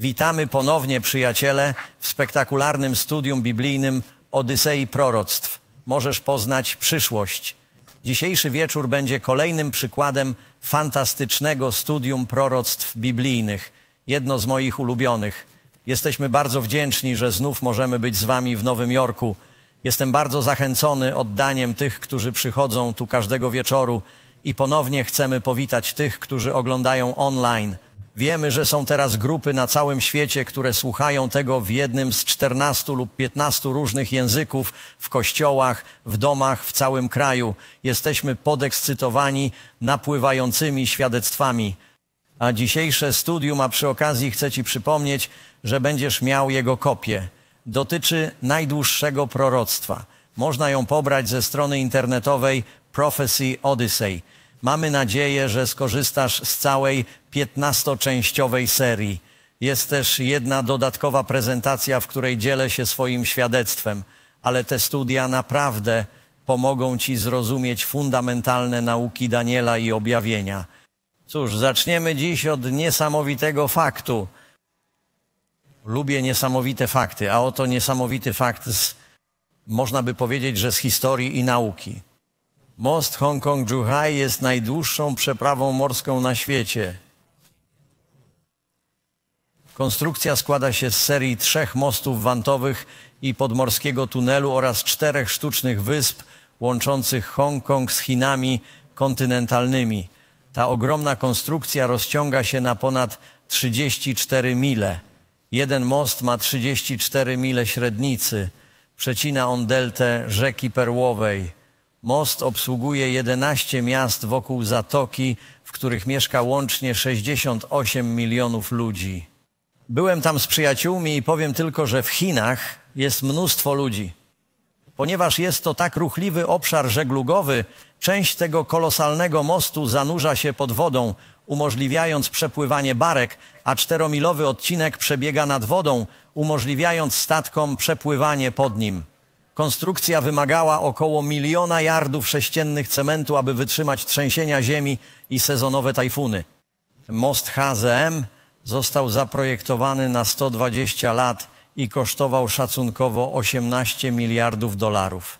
Witamy ponownie, przyjaciele, w spektakularnym studium biblijnym Odysei Proroctw. Możesz poznać przyszłość. Dzisiejszy wieczór będzie kolejnym przykładem fantastycznego studium proroctw biblijnych, jedno z moich ulubionych. Jesteśmy bardzo wdzięczni, że znów możemy być z wami w Nowym Jorku. Jestem bardzo zachęcony oddaniem tych, którzy przychodzą tu każdego wieczoru i ponownie chcemy powitać tych, którzy oglądają online. Wiemy, że są teraz grupy na całym świecie, które słuchają tego w jednym z 14 lub 15 różnych języków, w kościołach, w domach, w całym kraju. Jesteśmy podekscytowani napływającymi świadectwami. A dzisiejsze studium, a przy okazji chcę ci przypomnieć, że będziesz miał jego kopię. Dotyczy najdłuższego proroctwa. Można ją pobrać ze strony internetowej Prophecy Odyssey. Mamy nadzieję, że skorzystasz z całej 15-częściowej serii. Jest też jedna dodatkowa prezentacja, w której dzielę się swoim świadectwem, ale te studia naprawdę pomogą ci zrozumieć fundamentalne nauki Daniela i objawienia. Cóż, zaczniemy dziś od niesamowitego faktu. Lubię niesamowite fakty, a oto niesamowity fakt z, można by powiedzieć, że z historii i nauki. Most Hong Kong-Zhuhai jest najdłuższą przeprawą morską na świecie. Konstrukcja składa się z serii 3 mostów wantowych i podmorskiego tunelu oraz 4 sztucznych wysp łączących Hong Kong z Chinami kontynentalnymi. Ta ogromna konstrukcja rozciąga się na ponad 34 mile. Jeden most ma 34 mile średnicy. Przecina on deltę rzeki Perłowej. Most obsługuje 11 miast wokół Zatoki, w których mieszka łącznie 68 milionów ludzi. Byłem tam z przyjaciółmi i powiem tylko, że w Chinach jest mnóstwo ludzi. Ponieważ jest to tak ruchliwy obszar żeglugowy, część tego kolosalnego mostu zanurza się pod wodą, umożliwiając przepływanie barek, a 4-milowy odcinek przebiega nad wodą, umożliwiając statkom przepływanie pod nim. Konstrukcja wymagała około 1 000 000 yardów sześciennych cementu, aby wytrzymać trzęsienia ziemi i sezonowe tajfuny. Most HZM został zaprojektowany na 120 lat i kosztował szacunkowo 18 miliardów dolarów.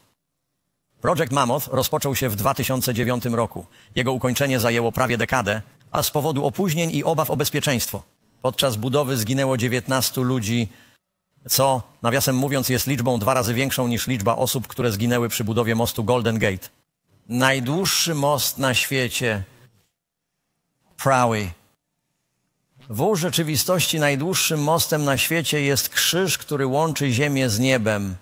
Projekt Mammoth rozpoczął się w 2009 roku. Jego ukończenie zajęło prawie dekadę, a z powodu opóźnień i obaw o bezpieczeństwo podczas budowy zginęło 19 ludzi, co, nawiasem mówiąc, jest liczbą 2 razy większą niż liczba osób, które zginęły przy budowie mostu Golden Gate. Najdłuższy most na świecie. Prowy. W rzeczywistości najdłuższym mostem na świecie jest krzyż, który łączy ziemię z niebem.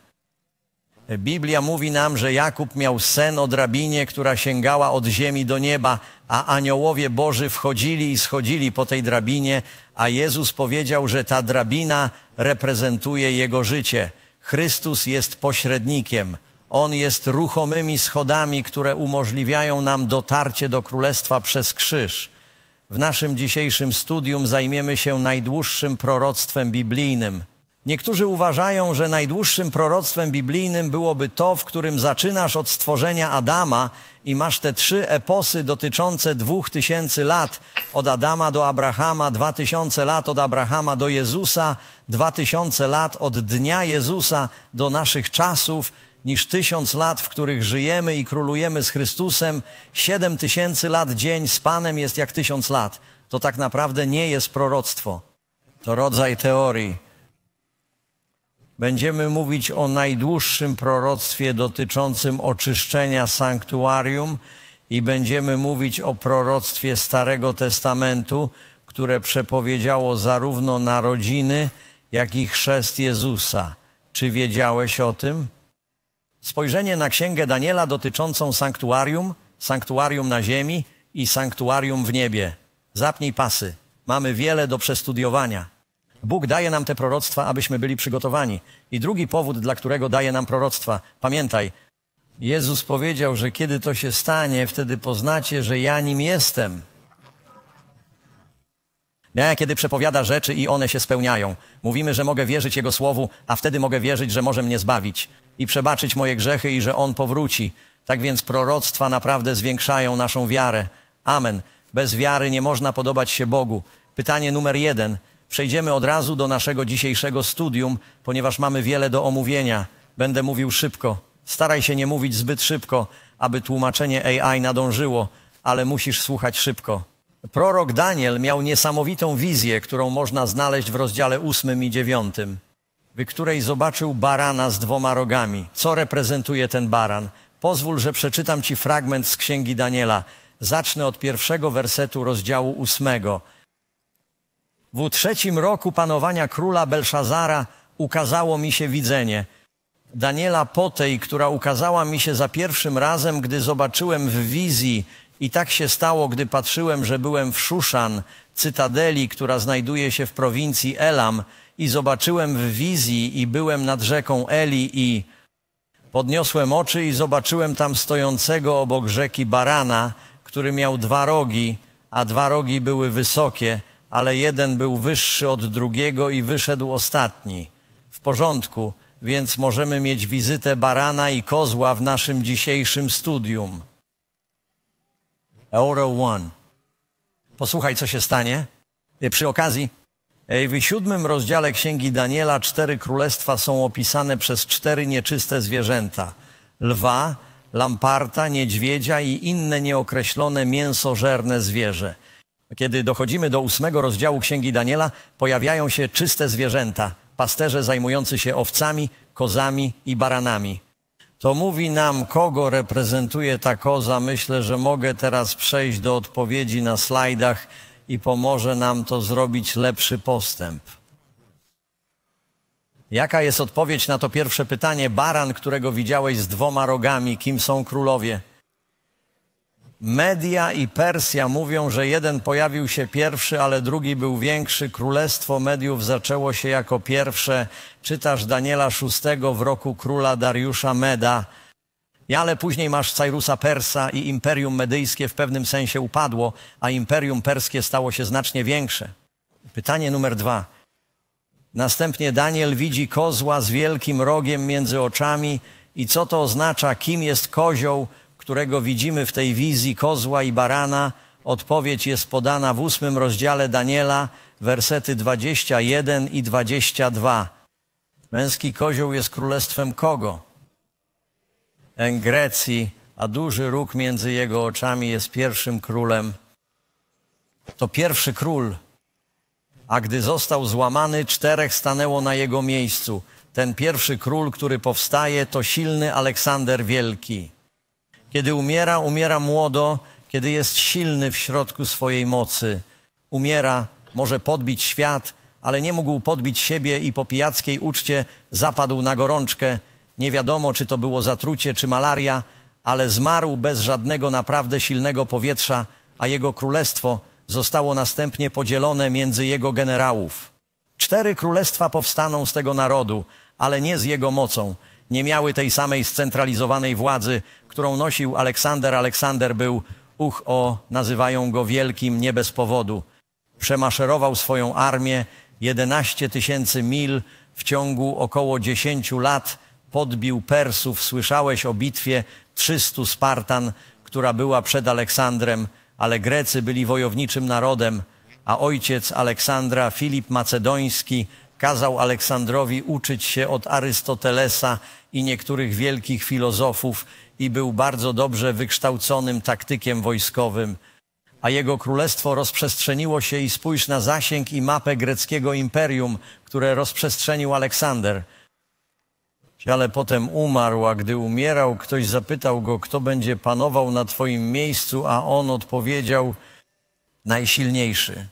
Biblia mówi nam, że Jakub miał sen o drabinie, która sięgała od ziemi do nieba, a aniołowie Boży wchodzili i schodzili po tej drabinie, a Jezus powiedział, że ta drabina reprezentuje Jego życie. Chrystus jest pośrednikiem. On jest ruchomymi schodami, które umożliwiają nam dotarcie do Królestwa przez krzyż. W naszym dzisiejszym studium zajmiemy się najdłuższym proroctwem biblijnym. Niektórzy uważają, że najdłuższym proroctwem biblijnym byłoby to, w którym zaczynasz od stworzenia Adama i masz te 3 eposy dotyczące 2000 lat. Od Adama do Abrahama 2000 lat, od Abrahama do Jezusa 2000 lat, od dnia Jezusa do naszych czasów, niż 1000 lat, w których żyjemy i królujemy z Chrystusem. 7000 lat dzień z Panem jest jak 1000 lat. To tak naprawdę nie jest proroctwo. To rodzaj teorii. Będziemy mówić o najdłuższym proroctwie dotyczącym oczyszczenia sanktuarium i będziemy mówić o proroctwie Starego Testamentu, które przepowiedziało zarówno narodziny, jak i chrzest Jezusa. Czy wiedziałeś o tym? Spojrzenie na Księgę Daniela dotyczącą sanktuarium, sanktuarium na ziemi i sanktuarium w niebie. Zapnij pasy. Mamy wiele do przestudiowania. Bóg daje nam te proroctwa, abyśmy byli przygotowani. I drugi powód, dla którego daje nam proroctwa. Pamiętaj, Jezus powiedział, że kiedy to się stanie, wtedy poznacie, że ja nim jestem. Ja, kiedy przepowiada rzeczy i one się spełniają. Mówimy, że mogę wierzyć Jego Słowu, a wtedy mogę wierzyć, że może mnie zbawić i przebaczyć moje grzechy i że On powróci. Tak więc proroctwa naprawdę zwiększają naszą wiarę. Amen. Bez wiary nie można podobać się Bogu. Pytanie numer 1. Przejdziemy od razu do naszego dzisiejszego studium, ponieważ mamy wiele do omówienia. Będę mówił szybko. Staraj się nie mówić zbyt szybko, aby tłumaczenie AI nadążyło, ale musisz słuchać szybko. Prorok Daniel miał niesamowitą wizję, którą można znaleźć w rozdziale 8 i 9, w której zobaczył barana z 2 rogami. Co reprezentuje ten baran? Pozwól, że przeczytam Ci fragment z Księgi Daniela. Zacznę od 1 wersetu rozdziału 8. W 3 roku panowania króla Belszazara ukazało mi się widzenie Daniela po tej, która ukazała mi się za pierwszym razem, gdy zobaczyłem w wizji. I tak się stało, gdy patrzyłem, że byłem w Shushan, cytadeli, która znajduje się w prowincji Elam, i zobaczyłem w wizji i byłem nad rzeką Eli i podniosłem oczy i zobaczyłem tam stojącego obok rzeki barana, który miał 2 rogi, a 2 rogi były wysokie, ale jeden był wyższy od drugiego i wyszedł ostatni. W porządku, więc możemy mieć wizytę barana i kozła w naszym dzisiejszym studium. Posłuchaj, co się stanie. Przy okazji, w 7 rozdziale Księgi Daniela 4 królestwa są opisane przez 4 nieczyste zwierzęta. Lwa, lamparta, niedźwiedzia i inne nieokreślone mięsożerne zwierzę. Kiedy dochodzimy do 8 rozdziału Księgi Daniela, pojawiają się czyste zwierzęta. Pasterze zajmujący się owcami, kozami i baranami. To mówi nam, kogo reprezentuje ta koza. Myślę, że mogę teraz przejść do odpowiedzi na slajdach i pomoże nam to zrobić lepszy postęp. Jaka jest odpowiedź na to pierwsze pytanie? Baran, którego widziałeś z 2 rogami, kim są królowie? Media i Persja mówią, że jeden pojawił się pierwszy, ale drugi był większy. Królestwo Mediów zaczęło się jako pierwsze. Czytasz Daniela 6 w roku króla Dariusza Meda. Ale później masz Cyrus'a Persa i Imperium Medyjskie w pewnym sensie upadło, a Imperium Perskie stało się znacznie większe. Pytanie numer 2. Następnie Daniel widzi kozła z wielkim rogiem między oczami. I co to oznacza? Kim jest kozioł, którego widzimy w tej wizji kozła i barana? Odpowiedź jest podana w 8 rozdziale Daniela, wersety 21 i 22. Męski kozioł jest królestwem kogo? Grecji, a duży róg między jego oczami jest pierwszym królem. To pierwszy król, a gdy został złamany, 4 stanęło na jego miejscu. Ten pierwszy król, który powstaje, to silny Aleksander Wielki. Kiedy umiera, umiera młodo, kiedy jest silny w środku swojej mocy. Umiera, może podbić świat, ale nie mógł podbić siebie i po pijackiej uczcie zapadł na gorączkę. Nie wiadomo, czy to było zatrucie, czy malaria, ale zmarł bez żadnego naprawdę silnego powietrza, a jego królestwo zostało następnie podzielone między jego generałów. 4 królestwa powstaną z tego narodu, ale nie z jego mocą. Nie miały tej samej scentralizowanej władzy, którą nosił Aleksander. Aleksander był, nazywają go wielkim nie bez powodu. Przemaszerował swoją armię 11 000 mil w ciągu około 10 lat. Podbił Persów. Słyszałeś o bitwie 300 Spartan, która była przed Aleksandrem, ale Grecy byli wojowniczym narodem, a ojciec Aleksandra, Filip Macedoński, kazał Aleksandrowi uczyć się od Arystotelesa i niektórych wielkich filozofów i był bardzo dobrze wykształconym taktykiem wojskowym. A jego królestwo rozprzestrzeniło się i spójrz na zasięg i mapę greckiego imperium, które rozprzestrzenił Aleksander. Ale potem umarł, a gdy umierał, ktoś zapytał go, kto będzie panował na twoim miejscu, a on odpowiedział, najsilniejszy.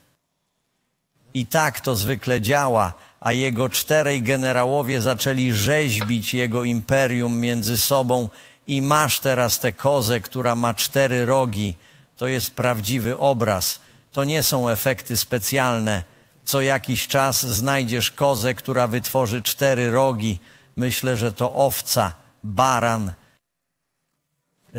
I tak to zwykle działa, a jego 4 generałowie zaczęli rzeźbić jego imperium między sobą i masz teraz tę kozę, która ma 4 rogi. To jest prawdziwy obraz. To nie są efekty specjalne. Co jakiś czas znajdziesz kozę, która wytworzy 4 rogi. Myślę, że to owca, baran.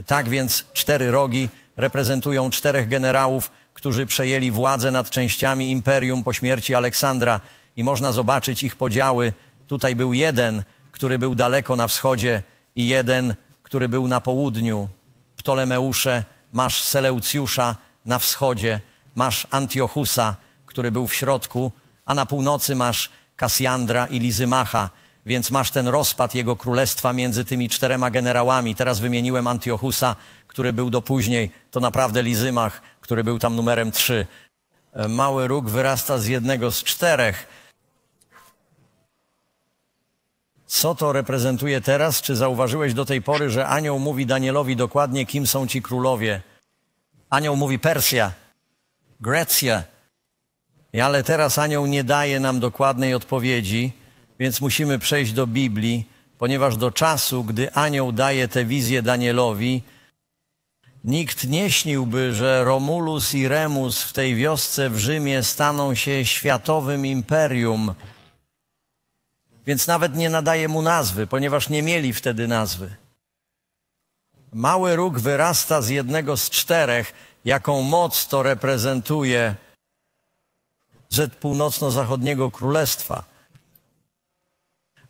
Tak więc 4 rogi reprezentują 4 generałów, którzy przejęli władzę nad częściami imperium po śmierci Aleksandra i można zobaczyć ich podziały. Tutaj był jeden, który był daleko na wschodzie i jeden, który był na południu. Ptolemeusze, masz Seleucjusza na wschodzie, masz Antiochusa, który był w środku, a na północy masz Kasjandra i Lizymacha, więc masz ten rozpad jego królestwa między tymi czterema generałami. Teraz wymieniłem Antiochusa, który był do później, to naprawdę Lizymach, który był tam numerem 3. Mały róg wyrasta z jednego z 4. Co to reprezentuje teraz? Czy zauważyłeś do tej pory, że anioł mówi Danielowi dokładnie, kim są ci królowie? Anioł mówi Persja, Grecja. Ale teraz anioł nie daje nam dokładnej odpowiedzi, więc musimy przejść do Biblii, ponieważ do czasu, gdy anioł daje tę wizję Danielowi, nikt nie śniłby, że Romulus i Remus w tej wiosce w Rzymie staną się światowym imperium. Więc nawet nie nadaje mu nazwy, ponieważ nie mieli wtedy nazwy. Mały róg wyrasta z jednego z 4. Jaką moc to reprezentuje z północno-zachodniego królestwa.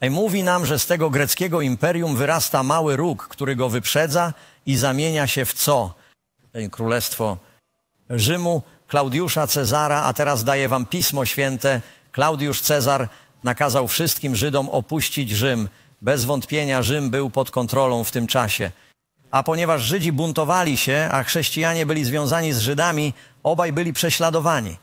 I mówi nam, że z tego greckiego imperium wyrasta mały róg, który go wyprzedza i zamienia się w co? Królestwo Rzymu, Klaudiusza Cezara, a teraz daję wam Pismo Święte. Klaudiusz Cezar nakazał wszystkim Żydom opuścić Rzym. Bez wątpienia Rzym był pod kontrolą w tym czasie. A ponieważ Żydzi buntowali się, a chrześcijanie byli związani z Żydami, obaj byli prześladowani.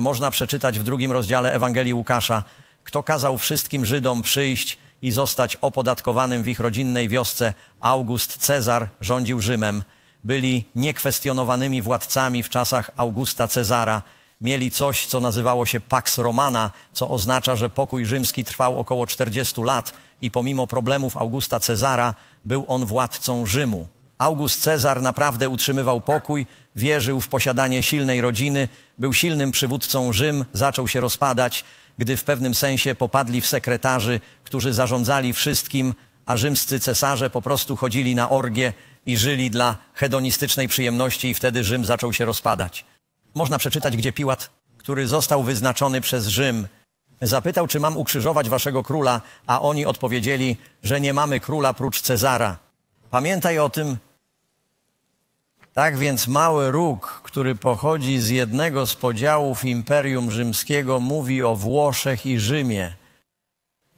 Można przeczytać w 2 rozdziale Ewangelii Łukasza, kto kazał wszystkim Żydom przyjść i zostać opodatkowanym w ich rodzinnej wiosce. August Cezar rządził Rzymem. Byli niekwestionowanymi władcami w czasach Augusta Cezara. Mieli coś, co nazywało się Pax Romana, co oznacza, że pokój rzymski trwał około 40 lat i pomimo problemów Augusta Cezara był on władcą Rzymu. August Cezar naprawdę utrzymywał pokój, wierzył w posiadanie silnej rodziny, był silnym przywódcą. Rzym zaczął się rozpadać, gdy w pewnym sensie popadli w sekretarzy, którzy zarządzali wszystkim, a rzymscy cesarze po prostu chodzili na orgie i żyli dla hedonistycznej przyjemności i wtedy Rzym zaczął się rozpadać. Można przeczytać, gdzie Piłat, który został wyznaczony przez Rzym, zapytał, czy mam ukrzyżować waszego króla, a oni odpowiedzieli, że nie mamy króla prócz Cezara. Pamiętaj o tym. Tak więc mały róg, który pochodzi z jednego z podziałów Imperium Rzymskiego, mówi o Włoszech i Rzymie.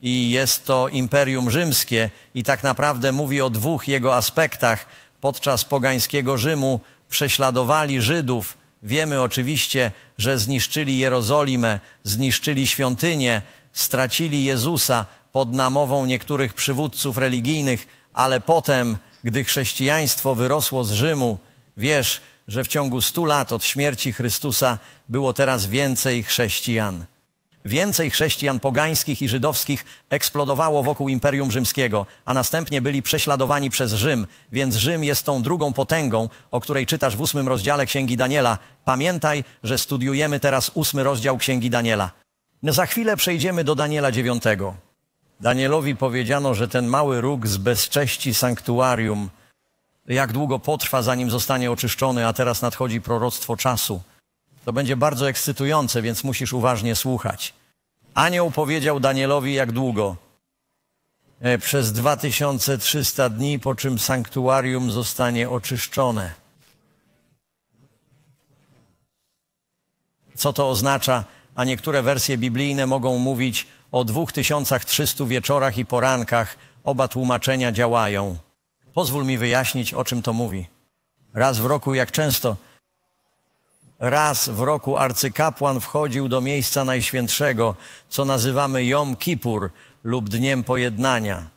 I jest to Imperium Rzymskie i tak naprawdę mówi o 2 jego aspektach. Podczas pogańskiego Rzymu prześladowali Żydów. Wiemy oczywiście, że zniszczyli Jerozolimę, zniszczyli świątynię, stracili Jezusa pod namową niektórych przywódców religijnych, ale potem, gdy chrześcijaństwo wyrosło z Rzymu, wiesz, że w ciągu 100 lat od śmierci Chrystusa było teraz więcej chrześcijan. Więcej chrześcijan pogańskich i żydowskich eksplodowało wokół Imperium Rzymskiego, a następnie byli prześladowani przez Rzym, więc Rzym jest tą drugą potęgą, o której czytasz w 8 rozdziale Księgi Daniela. Pamiętaj, że studiujemy teraz 8 rozdział Księgi Daniela. Za chwilę przejdziemy do Daniela 9. Danielowi powiedziano, że ten mały róg zbezcześci sanktuarium. Jak długo potrwa, zanim zostanie oczyszczony, a teraz nadchodzi proroctwo czasu. To będzie bardzo ekscytujące, więc musisz uważnie słuchać. Anioł powiedział Danielowi, jak długo? Przez 2300 dni, po czym sanktuarium zostanie oczyszczone. Co to oznacza? A niektóre wersje biblijne mogą mówić o 2300 wieczorach i porankach. Oba tłumaczenia działają. Pozwól mi wyjaśnić, o czym to mówi. Raz w roku, jak często? Raz w roku arcykapłan wchodził do miejsca najświętszego, co nazywamy Jom Kippur lub Dniem Pojednania.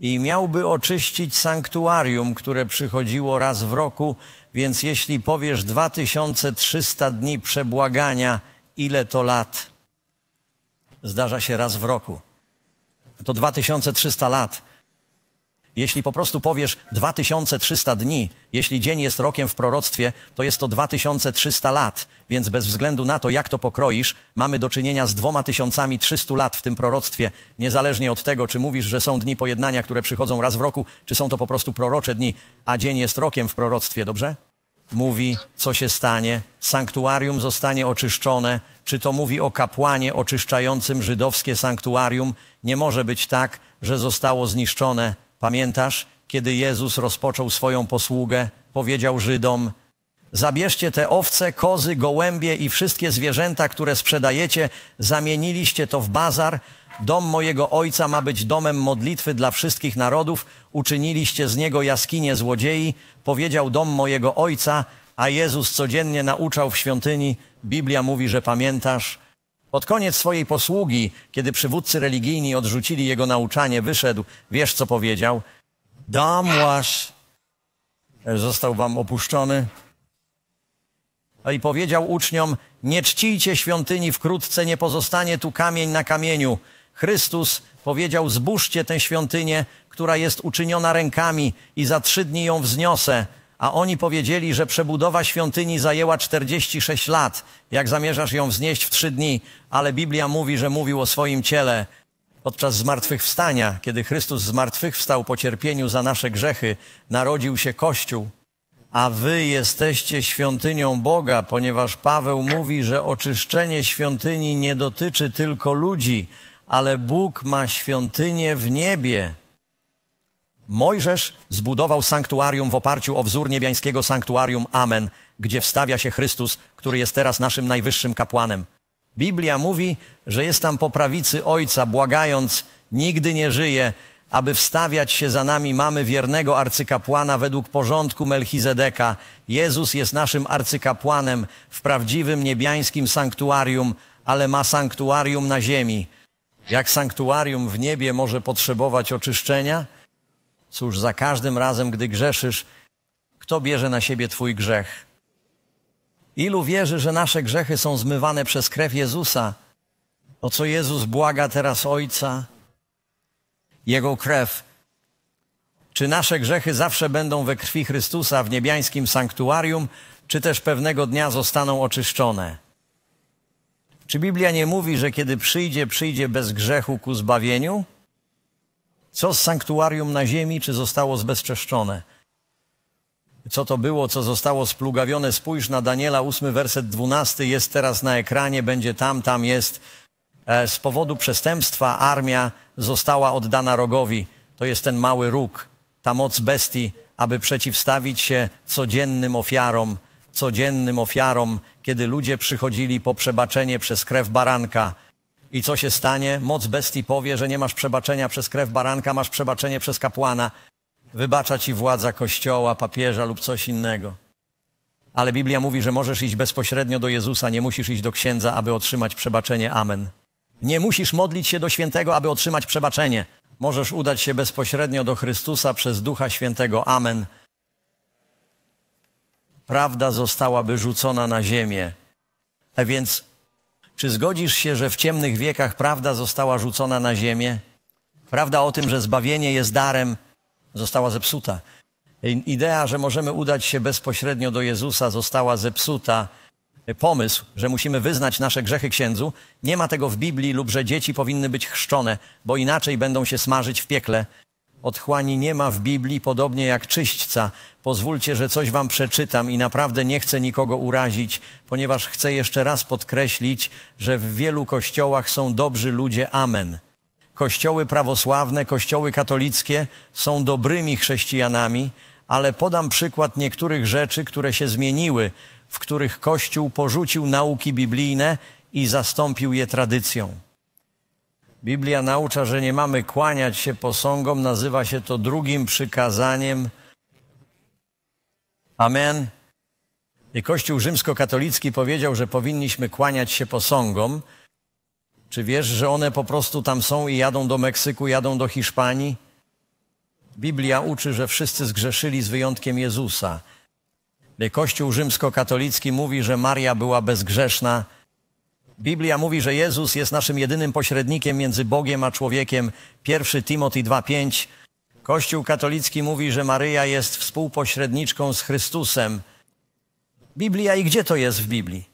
I miałby oczyścić sanktuarium, które przychodziło raz w roku, więc jeśli powiesz 2300 dni przebłagania, ile to lat? Zdarza się raz w roku. To 2300 lat. Jeśli po prostu powiesz 2300 dni, jeśli dzień jest rokiem w proroctwie, to jest to 2300 lat, więc bez względu na to, jak to pokroisz, mamy do czynienia z 2300 lat w tym proroctwie, niezależnie od tego, czy mówisz, że są dni pojednania, które przychodzą raz w roku, czy są to po prostu prorocze dni, a dzień jest rokiem w proroctwie, dobrze? Mówi, co się stanie, sanktuarium zostanie oczyszczone, czy to mówi o kapłanie oczyszczającym żydowskie sanktuarium? Nie może być tak, że zostało zniszczone. Pamiętasz, kiedy Jezus rozpoczął swoją posługę, powiedział Żydom, Zabierzcie te owce, kozy, gołębie i wszystkie zwierzęta, które sprzedajecie. Zamieniliście to w bazar. Dom mojego ojca ma być domem modlitwy dla wszystkich narodów. Uczyniliście z niego jaskinię złodziei. Powiedział dom mojego ojca, a Jezus codziennie nauczał w świątyni. Biblia mówi, że pamiętasz. Pod koniec swojej posługi, kiedy przywódcy religijni odrzucili jego nauczanie, wyszedł. Wiesz, co powiedział? Dom wasz został wam opuszczony. I powiedział uczniom, nie czcijcie świątyni, wkrótce nie pozostanie tu kamień na kamieniu. Chrystus powiedział, zburzcie tę świątynię, która jest uczyniona rękami i za 3 dni ją wzniosę. A oni powiedzieli, że przebudowa świątyni zajęła 46 lat, jak zamierzasz ją wznieść w 3 dni. Ale Biblia mówi, że mówił o swoim ciele. Podczas zmartwychwstania, kiedy Chrystus zmartwychwstał po cierpieniu za nasze grzechy, narodził się Kościół. A wy jesteście świątynią Boga, ponieważ Paweł mówi, że oczyszczenie świątyni nie dotyczy tylko ludzi, ale Bóg ma świątynię w niebie. Mojżesz zbudował sanktuarium w oparciu o wzór niebiańskiego sanktuarium Amen, gdzie wstawia się Chrystus, który jest teraz naszym najwyższym kapłanem. Biblia mówi, że jest tam po prawicy Ojca, błagając, nigdy nie żyje, aby wstawiać się za nami mamy wiernego arcykapłana według porządku Melchizedeka. Jezus jest naszym arcykapłanem w prawdziwym niebiańskim sanktuarium, ale ma sanktuarium na ziemi. Jak sanktuarium w niebie może potrzebować oczyszczenia? Cóż, za każdym razem, gdy grzeszysz, kto bierze na siebie twój grzech? Ilu wierzy, że nasze grzechy są zmywane przez krew Jezusa? O co Jezus błaga teraz Ojca? Jego krew. Czy nasze grzechy zawsze będą we krwi Chrystusa w niebiańskim sanktuarium, czy też pewnego dnia zostaną oczyszczone? Czy Biblia nie mówi, że kiedy przyjdzie, przyjdzie bez grzechu ku zbawieniu? Co z sanktuarium na ziemi, czy zostało zbezczeszczone? Co to było, co zostało splugawione? Spójrz na Daniela 8, werset 12, jest teraz na ekranie, będzie tam jest. Z powodu przestępstwa armia została oddana rogowi. To jest ten mały róg, ta moc bestii, aby przeciwstawić się codziennym ofiarom, kiedy ludzie przychodzili po przebaczenie przez krew baranka. I co się stanie? Moc bestii powie, że nie masz przebaczenia przez krew baranka, masz przebaczenie przez kapłana. Wybacza ci władza kościoła, papieża lub coś innego. Ale Biblia mówi, że możesz iść bezpośrednio do Jezusa, nie musisz iść do księdza, aby otrzymać przebaczenie. Amen. Nie musisz modlić się do świętego, aby otrzymać przebaczenie. Możesz udać się bezpośrednio do Chrystusa przez Ducha Świętego. Amen. Prawda zostałaby rzucona na ziemię. A więc, czy zgodzisz się, że w ciemnych wiekach prawda została rzucona na ziemię? Prawda o tym, że zbawienie jest darem, została zepsuta. Idea, że możemy udać się bezpośrednio do Jezusa, została zepsuta. Pomysł, że musimy wyznać nasze grzechy księdzu, nie ma tego w Biblii, lub że dzieci powinny być chrzczone, bo inaczej będą się smażyć w piekle. Otchłani nie ma w Biblii, podobnie jak czyśćca. Pozwólcie, że coś wam przeczytam i naprawdę nie chcę nikogo urazić, ponieważ chcę jeszcze raz podkreślić, że w wielu kościołach są dobrzy ludzie. Amen. Kościoły prawosławne, kościoły katolickie są dobrymi chrześcijanami, ale podam przykład niektórych rzeczy, które się zmieniły, w których Kościół porzucił nauki biblijne i zastąpił je tradycją. Biblia naucza, że nie mamy kłaniać się posągom, nazywa się to drugim przykazaniem. Amen. I Kościół rzymskokatolicki powiedział, że powinniśmy kłaniać się posągom. Czy wiesz, że one po prostu tam są i jadą do Meksyku, jadą do Hiszpanii? Biblia uczy, że wszyscy zgrzeszyli z wyjątkiem Jezusa. Kościół rzymskokatolicki mówi, że Maria była bezgrzeszna. Biblia mówi, że Jezus jest naszym jedynym pośrednikiem między Bogiem a człowiekiem. 1 Timothy 2,5. Kościół katolicki mówi, że Maryja jest współpośredniczką z Chrystusem. Biblia, i gdzie to jest w Biblii?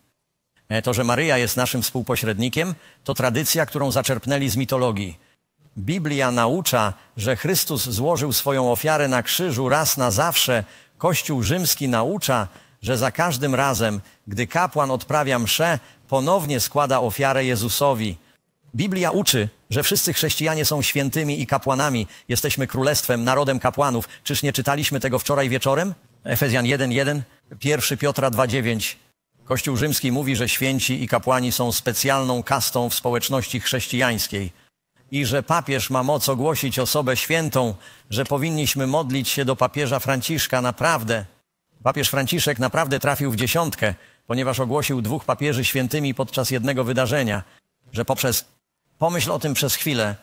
To, że Maryja jest naszym współpośrednikiem, to tradycja, którą zaczerpnęli z mitologii. Biblia naucza, że Chrystus złożył swoją ofiarę na krzyżu raz na zawsze. Kościół rzymski naucza, że za każdym razem, gdy kapłan odprawia mszę, ponownie składa ofiarę Jezusowi. Biblia uczy, że wszyscy chrześcijanie są świętymi i kapłanami. Jesteśmy królestwem, narodem kapłanów. Czyż nie czytaliśmy tego wczoraj wieczorem? Efezjan 1:1, 1 Piotra 2:9. Kościół rzymski mówi, że święci i kapłani są specjalną kastą w społeczności chrześcijańskiej i że papież ma moc ogłosić osobę świętą, że powinniśmy modlić się do papieża Franciszka. Naprawdę, papież Franciszek naprawdę trafił w dziesiątkę, ponieważ ogłosił dwóch papieży świętymi podczas jednego wydarzenia, że poprzez... Pomyśl o tym przez chwilę.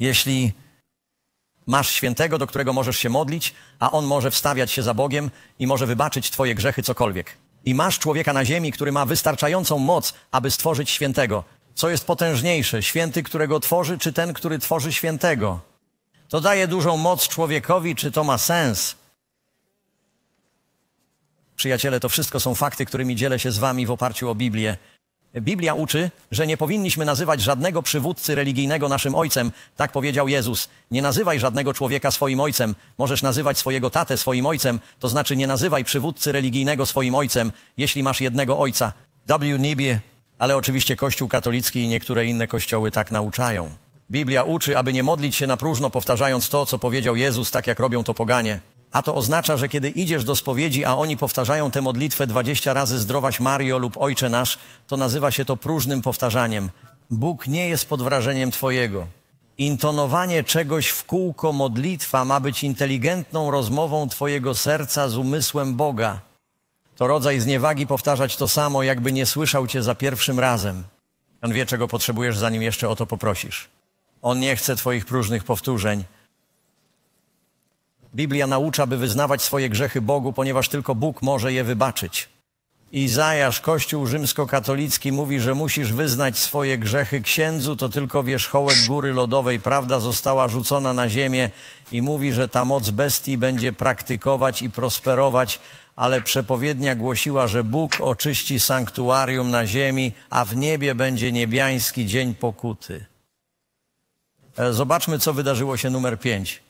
Jeśli masz świętego, do którego możesz się modlić, a on może wstawiać się za Bogiem i może wybaczyć twoje grzechy, cokolwiek. I masz człowieka na ziemi, który ma wystarczającą moc, aby stworzyć świętego. Co jest potężniejsze? Święty, którego tworzy, czy ten, który tworzy świętego? To daje dużą moc człowiekowi, czy to ma sens? Przyjaciele, to wszystko są fakty, którymi dzielę się z wami w oparciu o Biblię. Biblia uczy, że nie powinniśmy nazywać żadnego przywódcy religijnego naszym ojcem. Tak powiedział Jezus. Nie nazywaj żadnego człowieka swoim ojcem. Możesz nazywać swojego tatę swoim ojcem. To znaczy nie nazywaj przywódcy religijnego swoim ojcem, jeśli masz jednego ojca. W. Niebie, ale oczywiście Kościół katolicki i niektóre inne kościoły tak nauczają. Biblia uczy, aby nie modlić się na próżno, powtarzając to, co powiedział Jezus, tak jak robią to poganie. A to oznacza, że kiedy idziesz do spowiedzi, a oni powtarzają tę modlitwę 20 razy Zdrowaś Mario lub Ojcze Nasz, to nazywa się to próżnym powtarzaniem. Bóg nie jest pod wrażeniem twojego. Intonowanie czegoś w kółko modlitwa ma być inteligentną rozmową twojego serca z umysłem Boga. To rodzaj zniewagi powtarzać to samo, jakby nie słyszał cię za pierwszym razem. On wie, czego potrzebujesz, zanim jeszcze o to poprosisz. On nie chce twoich próżnych powtórzeń. Biblia naucza, by wyznawać swoje grzechy Bogu, ponieważ tylko Bóg może je wybaczyć. Izajasz, Kościół rzymskokatolicki mówi, że musisz wyznać swoje grzechy księdzu, to tylko wierzchołek góry lodowej. Prawda została rzucona na ziemię i mówi, że ta moc bestii będzie praktykować i prosperować, ale przepowiednia głosiła, że Bóg oczyści sanktuarium na ziemi, a w niebie będzie niebiański dzień pokuty. Zobaczmy, co wydarzyło się numer 5.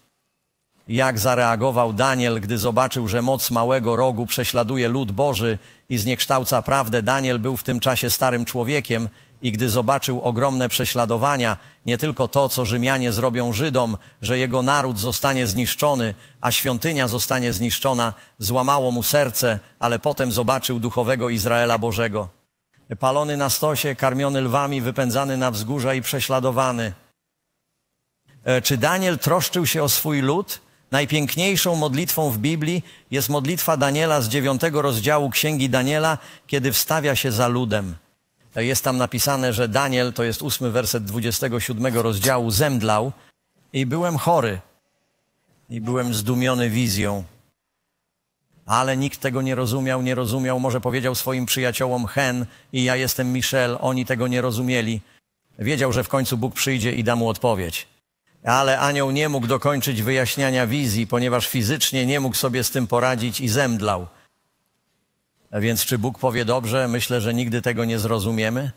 Jak zareagował Daniel, gdy zobaczył, że moc małego rogu prześladuje lud Boży i zniekształca prawdę. Daniel był w tym czasie starym człowiekiem i gdy zobaczył ogromne prześladowania, nie tylko to, co Rzymianie zrobią Żydom, że jego naród zostanie zniszczony, a świątynia zostanie zniszczona, złamało mu serce, ale potem zobaczył duchowego Izraela Bożego. Palony na stosie, karmiony lwami, wypędzany na wzgórza i prześladowany. Czy Daniel troszczył się o swój lud? Najpiękniejszą modlitwą w Biblii jest modlitwa Daniela z 9 rozdziału Księgi Daniela, kiedy wstawia się za ludem. Jest tam napisane, że Daniel, to jest 8 werset 27 rozdziału, zemdlał i byłem chory i byłem zdumiony wizją. Ale nikt tego nie rozumiał, może powiedział swoim przyjaciołom Hen i ja jestem Michel, oni tego nie rozumieli. Wiedział, że w końcu Bóg przyjdzie i da mu odpowiedź. Ale anioł nie mógł dokończyć wyjaśniania wizji, ponieważ fizycznie nie mógł sobie z tym poradzić i zemdlał. A więc czy Bóg powie dobrze? Myślę, że nigdy tego nie zrozumiemy.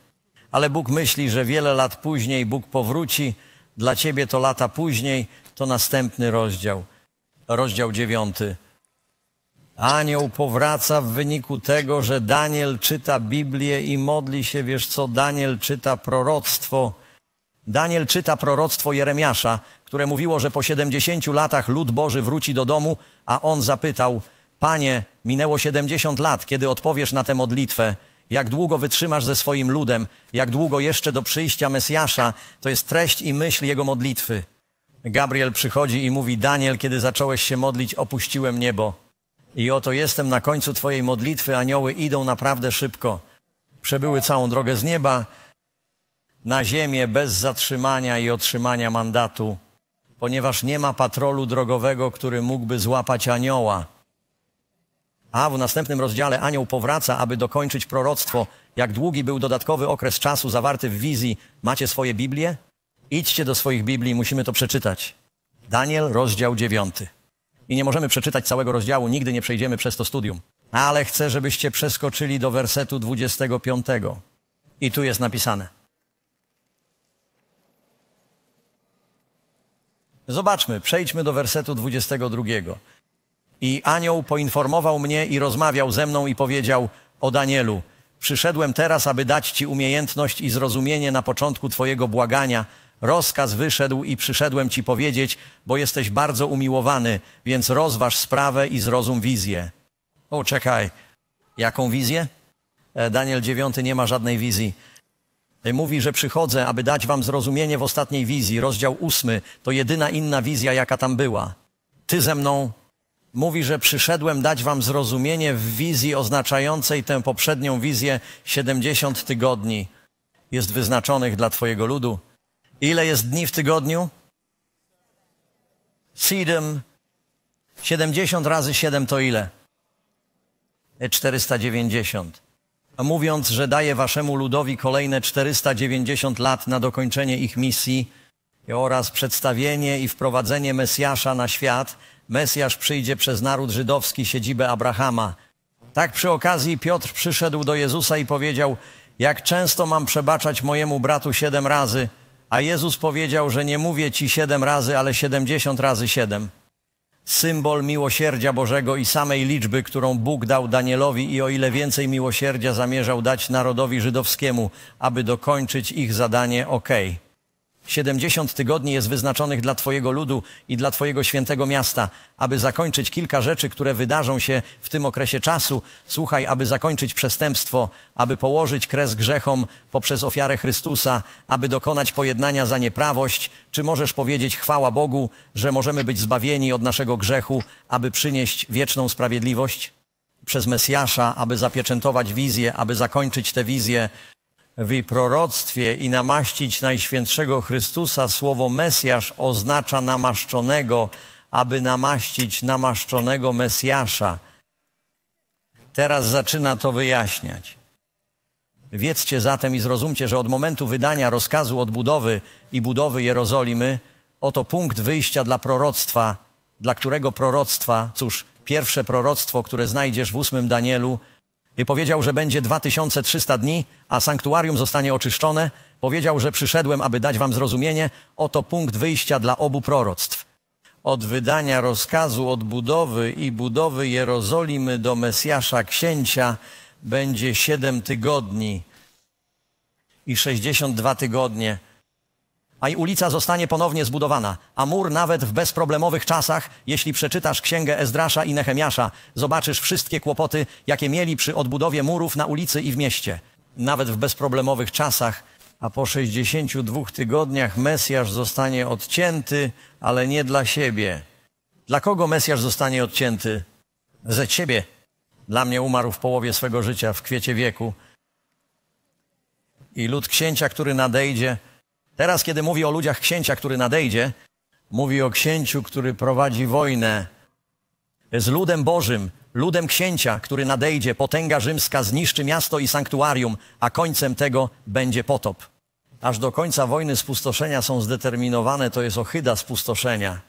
Ale Bóg myśli, że wiele lat później Bóg powróci. Dla ciebie to lata później, to następny rozdział. Rozdział 9. Anioł powraca w wyniku tego, że Daniel czyta Biblię i modli się. Wiesz co? Daniel czyta proroctwo. Daniel czyta proroctwo Jeremiasza, które mówiło, że po 70 latach lud Boży wróci do domu, a on zapytał, Panie, minęło 70 lat, kiedy odpowiesz na tę modlitwę, jak długo wytrzymasz ze swoim ludem, jak długo jeszcze do przyjścia Mesjasza, to jest treść i myśl jego modlitwy. Gabriel przychodzi i mówi, Daniel, kiedy zacząłeś się modlić, opuściłem niebo. I oto jestem na końcu twojej modlitwy, anioły idą naprawdę szybko. Przebyły całą drogę z nieba na ziemię bez zatrzymania i otrzymania mandatu, ponieważ nie ma patrolu drogowego, który mógłby złapać anioła. A w następnym rozdziale anioł powraca, aby dokończyć proroctwo. Jak długi był dodatkowy okres czasu zawarty w wizji? Macie swoje Biblię? Idźcie do swoich Biblii, musimy to przeczytać. Daniel, rozdział 9. I nie możemy przeczytać całego rozdziału, nigdy nie przejdziemy przez to studium. Ale chcę, żebyście przeskoczyli do wersetu 25. I tu jest napisane. Zobaczmy, przejdźmy do wersetu 22. I anioł poinformował mnie i rozmawiał ze mną i powiedział, o Danielu, przyszedłem teraz, aby dać ci umiejętność i zrozumienie na początku twojego błagania, Rozkaz wyszedł i przyszedłem ci powiedzieć, bo jesteś bardzo umiłowany, więc rozważ sprawę i zrozum wizję. O, czekaj. Jaką wizję? Daniel 9 nie ma żadnej wizji. Mówi, że przychodzę, aby dać wam zrozumienie w ostatniej wizji. Rozdział 8 to jedyna inna wizja, jaka tam była. Ty ze mną. Mówi, że przyszedłem dać wam zrozumienie w wizji oznaczającej tę poprzednią wizję 70 tygodni. Jest wyznaczonych dla twojego ludu. Ile jest dni w tygodniu? 7. 70 razy 7 to ile? 490. A mówiąc, że daje waszemu ludowi kolejne 490 lat na dokończenie ich misji oraz przedstawienie i wprowadzenie Mesjasza na świat, Mesjasz przyjdzie przez naród żydowski, siedzibę Abrahama. Tak przy okazji Piotr przyszedł do Jezusa i powiedział, jak często mam przebaczać mojemu bratu 7 razy, a Jezus powiedział, że nie mówię ci 7 razy, ale 70 razy 7. Symbol miłosierdzia Bożego i samej liczby, którą Bóg dał Danielowi i o ile więcej miłosierdzia zamierzał dać narodowi żydowskiemu, aby dokończyć ich zadanie, 70 tygodni jest wyznaczonych dla twojego ludu i dla twojego świętego miasta, aby zakończyć kilka rzeczy, które wydarzą się w tym okresie czasu. Słuchaj, aby zakończyć przestępstwo, aby położyć kres grzechom poprzez ofiarę Chrystusa, aby dokonać pojednania za nieprawość. Czy możesz powiedzieć chwała Bogu, że możemy być zbawieni od naszego grzechu, aby przynieść wieczną sprawiedliwość? Przez Mesjasza, aby zapieczętować wizję, aby zakończyć tę wizję w proroctwie i namaścić Najświętszego Chrystusa. Słowo Mesjasz oznacza namaszczonego, aby namaścić namaszczonego Mesjasza. Teraz zaczyna to wyjaśniać. Wiedzcie zatem i zrozumcie, że od momentu wydania rozkazu odbudowy i budowy Jerozolimy, oto punkt wyjścia dla proroctwa, dla którego proroctwa, cóż, pierwsze proroctwo, które znajdziesz w 8 Danielu, i powiedział, że będzie 2300 dni, a sanktuarium zostanie oczyszczone. Powiedział, że przyszedłem, aby dać wam zrozumienie. Oto punkt wyjścia dla obu proroctw. Od wydania rozkazu odbudowy i budowy Jerozolimy do Mesjasza Księcia będzie 7 tygodni i 62 tygodnie. A i ulica zostanie ponownie zbudowana, a mur nawet w bezproblemowych czasach, jeśli przeczytasz księgę Ezdrasza i Nehemiasza, zobaczysz wszystkie kłopoty, jakie mieli przy odbudowie murów na ulicy i w mieście. Nawet w bezproblemowych czasach, a po 62 tygodniach Mesjasz zostanie odcięty, ale nie dla siebie. Dla kogo Mesjasz zostanie odcięty? Ze ciebie. Dla mnie umarł w połowie swego życia, w kwiecie wieku. I lud księcia, który nadejdzie. Teraz, kiedy mówi o ludziach księcia, który nadejdzie, mówi o księciu, który prowadzi wojnę z ludem Bożym, ludem księcia, który nadejdzie. Potęga rzymska zniszczy miasto i sanktuarium, a końcem tego będzie potop. Aż do końca wojny spustoszenia są zdeterminowane, to jest ohyda spustoszenia.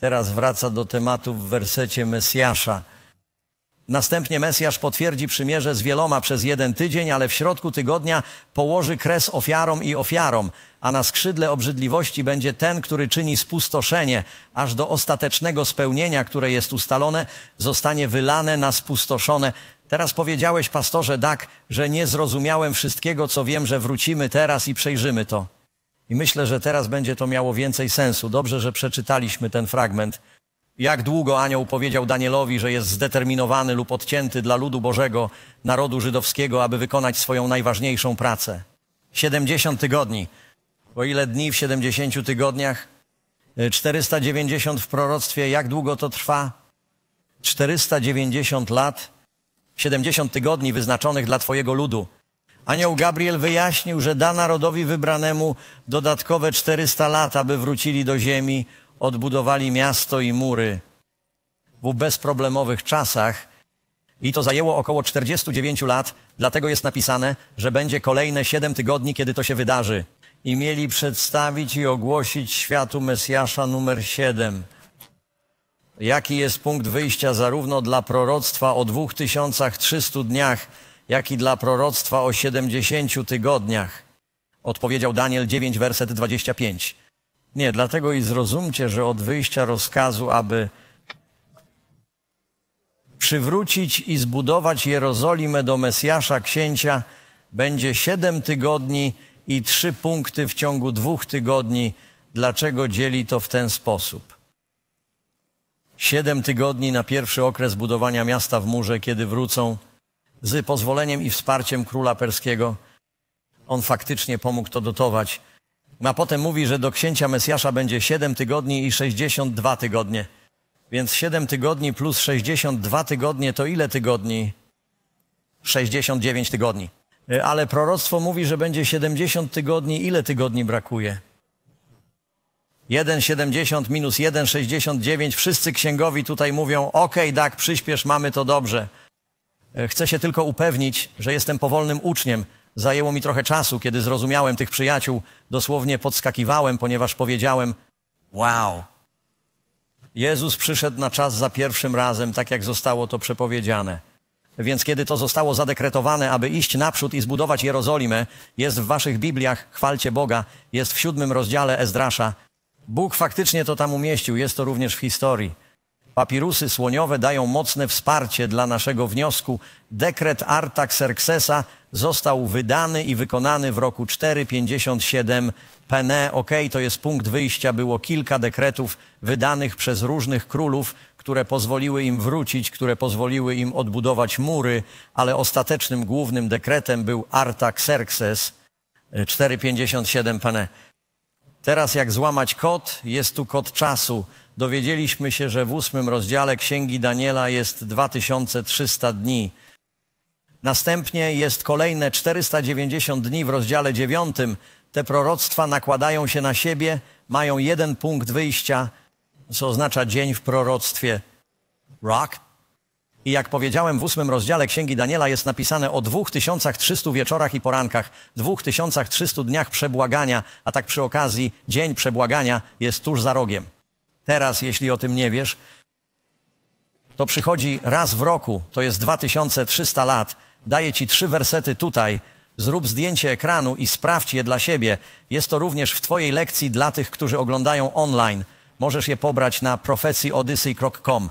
Teraz wraca do tematu w wersecie Mesjasza. Następnie Mesjasz potwierdzi przymierze z wieloma przez 1 tydzień, ale w środku tygodnia położy kres ofiarom i ofiarom, a na skrzydle obrzydliwości będzie ten, który czyni spustoszenie, aż do ostatecznego spełnienia, które jest ustalone, zostanie wylane na spustoszone. Teraz powiedziałeś, pastorze Doug, że nie zrozumiałem wszystkiego, co wiem, że wrócimy teraz i przejrzymy to. I myślę, że teraz będzie to miało więcej sensu. Dobrze, że przeczytaliśmy ten fragment. Jak długo anioł powiedział Danielowi, że jest zdeterminowany lub odcięty dla ludu Bożego, narodu żydowskiego, aby wykonać swoją najważniejszą pracę? 70 tygodni. O ile dni w 70 tygodniach? 490 w proroctwie. Jak długo to trwa? 490 lat. 70 tygodni wyznaczonych dla twojego ludu. Anioł Gabriel wyjaśnił, że da narodowi wybranemu dodatkowe 400 lat, aby wrócili do ziemi, odbudowali miasto i mury w bezproblemowych czasach i to zajęło około 49 lat, dlatego jest napisane, że będzie kolejne 7 tygodni, kiedy to się wydarzy. I mieli przedstawić i ogłosić światu Mesjasza numer 7. Jaki jest punkt wyjścia zarówno dla proroctwa o 2300 dniach, jak i dla proroctwa o 70 tygodniach? Odpowiedział Daniel 9, werset 25. Nie, dlatego i zrozumcie, że od wyjścia rozkazu, aby przywrócić i zbudować Jerozolimę do Mesjasza Księcia, będzie 7 tygodni i 3 punkty w ciągu 2 tygodni. Dlaczego dzieli to w ten sposób? 7 tygodni na pierwszy okres budowania miasta w murze, kiedy wrócą z pozwoleniem i wsparciem króla perskiego. On faktycznie pomógł to dotować. A potem mówi, że do księcia Mesjasza będzie 7 tygodni i 62 tygodnie. Więc 7 tygodni plus 62 tygodnie to ile tygodni? 69 tygodni. Ale proroctwo mówi, że będzie 70 tygodni. Ile tygodni brakuje? 1,70 minus 1,69. Wszyscy księgowi tutaj mówią, okej, Doug, przyspiesz, mamy to dobrze. Chcę się tylko upewnić, że jestem powolnym uczniem. Zajęło mi trochę czasu, kiedy zrozumiałem tych przyjaciół. Dosłownie podskakiwałem, ponieważ powiedziałem, wow. Jezus przyszedł na czas za pierwszym razem, tak jak zostało to przepowiedziane. Więc kiedy to zostało zadekretowane, aby iść naprzód i zbudować Jerozolimę, jest w waszych Bibliach, chwalcie Boga, jest w 7. rozdziale Ezdrasza. Bóg faktycznie to tam umieścił, jest to również w historii. Papirusy słoniowe dają mocne wsparcie dla naszego wniosku. Dekret Artaxerxesa został wydany i wykonany w roku 457 Pene. To jest punkt wyjścia. Było kilka dekretów wydanych przez różnych królów, które pozwoliły im wrócić, które pozwoliły im odbudować mury, ale ostatecznym głównym dekretem był Artaxerxes 457 Pene. Teraz jak złamać kod? Jest tu kod czasu. Dowiedzieliśmy się, że w 8. rozdziale Księgi Daniela jest 2300 dni. Następnie jest kolejne 490 dni w rozdziale 9. Te proroctwa nakładają się na siebie, mają 1 punkt wyjścia, co oznacza dzień w proroctwie. Rock. I jak powiedziałem, w 8. rozdziale Księgi Daniela jest napisane o 2300 wieczorach i porankach, 2300 dniach przebłagania, a tak przy okazji dzień przebłagania jest tuż za rogiem. Teraz, jeśli o tym nie wiesz, to przychodzi raz w roku, to jest 2300 lat. Daję ci 3 wersety tutaj. Zrób zdjęcie ekranu i sprawdź je dla siebie. Jest to również w twojej lekcji dla tych, którzy oglądają online. Możesz je pobrać na prophecy.odyssey.com.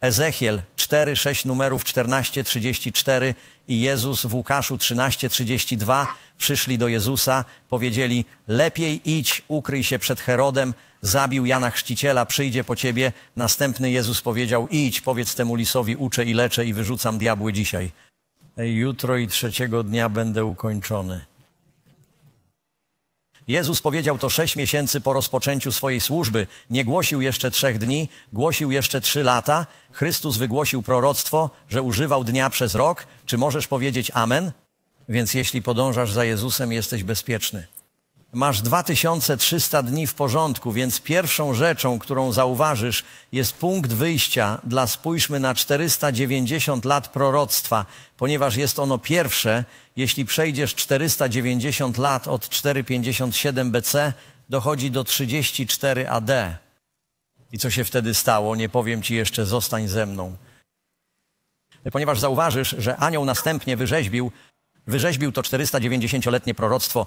Ezechiel 4, 6 numerów 14, 34 i Jezus w Łukaszu 13, 32 przyszli do Jezusa, powiedzieli, lepiej idź, ukryj się przed Herodem, zabił Jana Chrzciciela, przyjdzie po ciebie. Następny Jezus powiedział, idź, powiedz temu lisowi, uczę i leczę i wyrzucam diabły dzisiaj. Jutro i 3. dnia będę ukończony. Jezus powiedział to 6 miesięcy po rozpoczęciu swojej służby. Nie głosił jeszcze 3 dni, głosił jeszcze 3 lata. Chrystus wygłosił proroctwo, że używał dnia przez rok. Czy możesz powiedzieć amen? Więc jeśli podążasz za Jezusem, jesteś bezpieczny. Masz 2300 dni w porządku, więc pierwszą rzeczą, którą zauważysz, jest punkt wyjścia dla, spójrzmy na 490 lat proroctwa, ponieważ jest ono pierwsze. Jeśli przejdziesz 490 lat od 457 BC, dochodzi do 34 AD. I co się wtedy stało? Nie powiem ci jeszcze, zostań ze mną. Ponieważ zauważysz, że anioł następnie wyrzeźbił to 490-letnie proroctwo.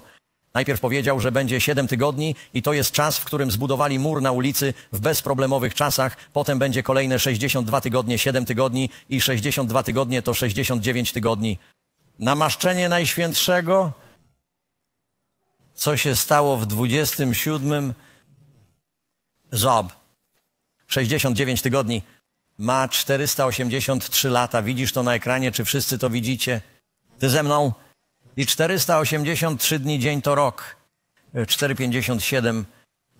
Najpierw powiedział, że będzie 7 tygodni i to jest czas, w którym zbudowali mur na ulicy w bezproblemowych czasach. Potem będzie kolejne 62 tygodnie, 7 tygodni i 62 tygodnie to 69 tygodni. Namaszczenie Najświętszego? Co się stało w 27? Zob. 69 tygodni. Ma 483 lata. Widzisz to na ekranie? Czy wszyscy to widzicie? Ty ze mną? I 483 dni, dzień to rok, 457.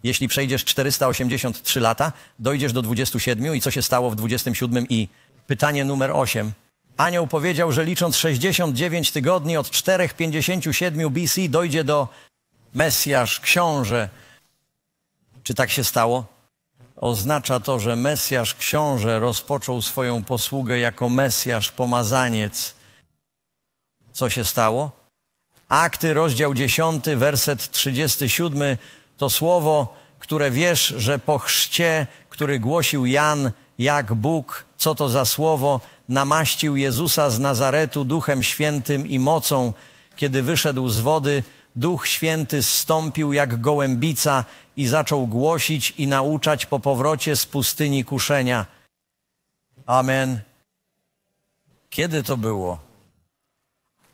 Jeśli przejdziesz 483 lata, dojdziesz do 27 i co się stało w 27 i pytanie numer 8. Anioł powiedział, że licząc 69 tygodni od 457 BC dojdzie do Mesjasz, Książę. Czy tak się stało? Oznacza to, że Mesjasz, Książę rozpoczął swoją posługę jako Mesjasz, pomazaniec. Co się stało? Akty, rozdział 10, werset 37, to słowo, które wiesz, że po chrzcie, który głosił Jan, jak Bóg, co to za słowo, namaścił Jezusa z Nazaretu Duchem Świętym i mocą. Kiedy wyszedł z wody, Duch Święty zstąpił jak gołębica i zaczął głosić i nauczać po powrocie z pustyni kuszenia. Amen. Kiedy to było?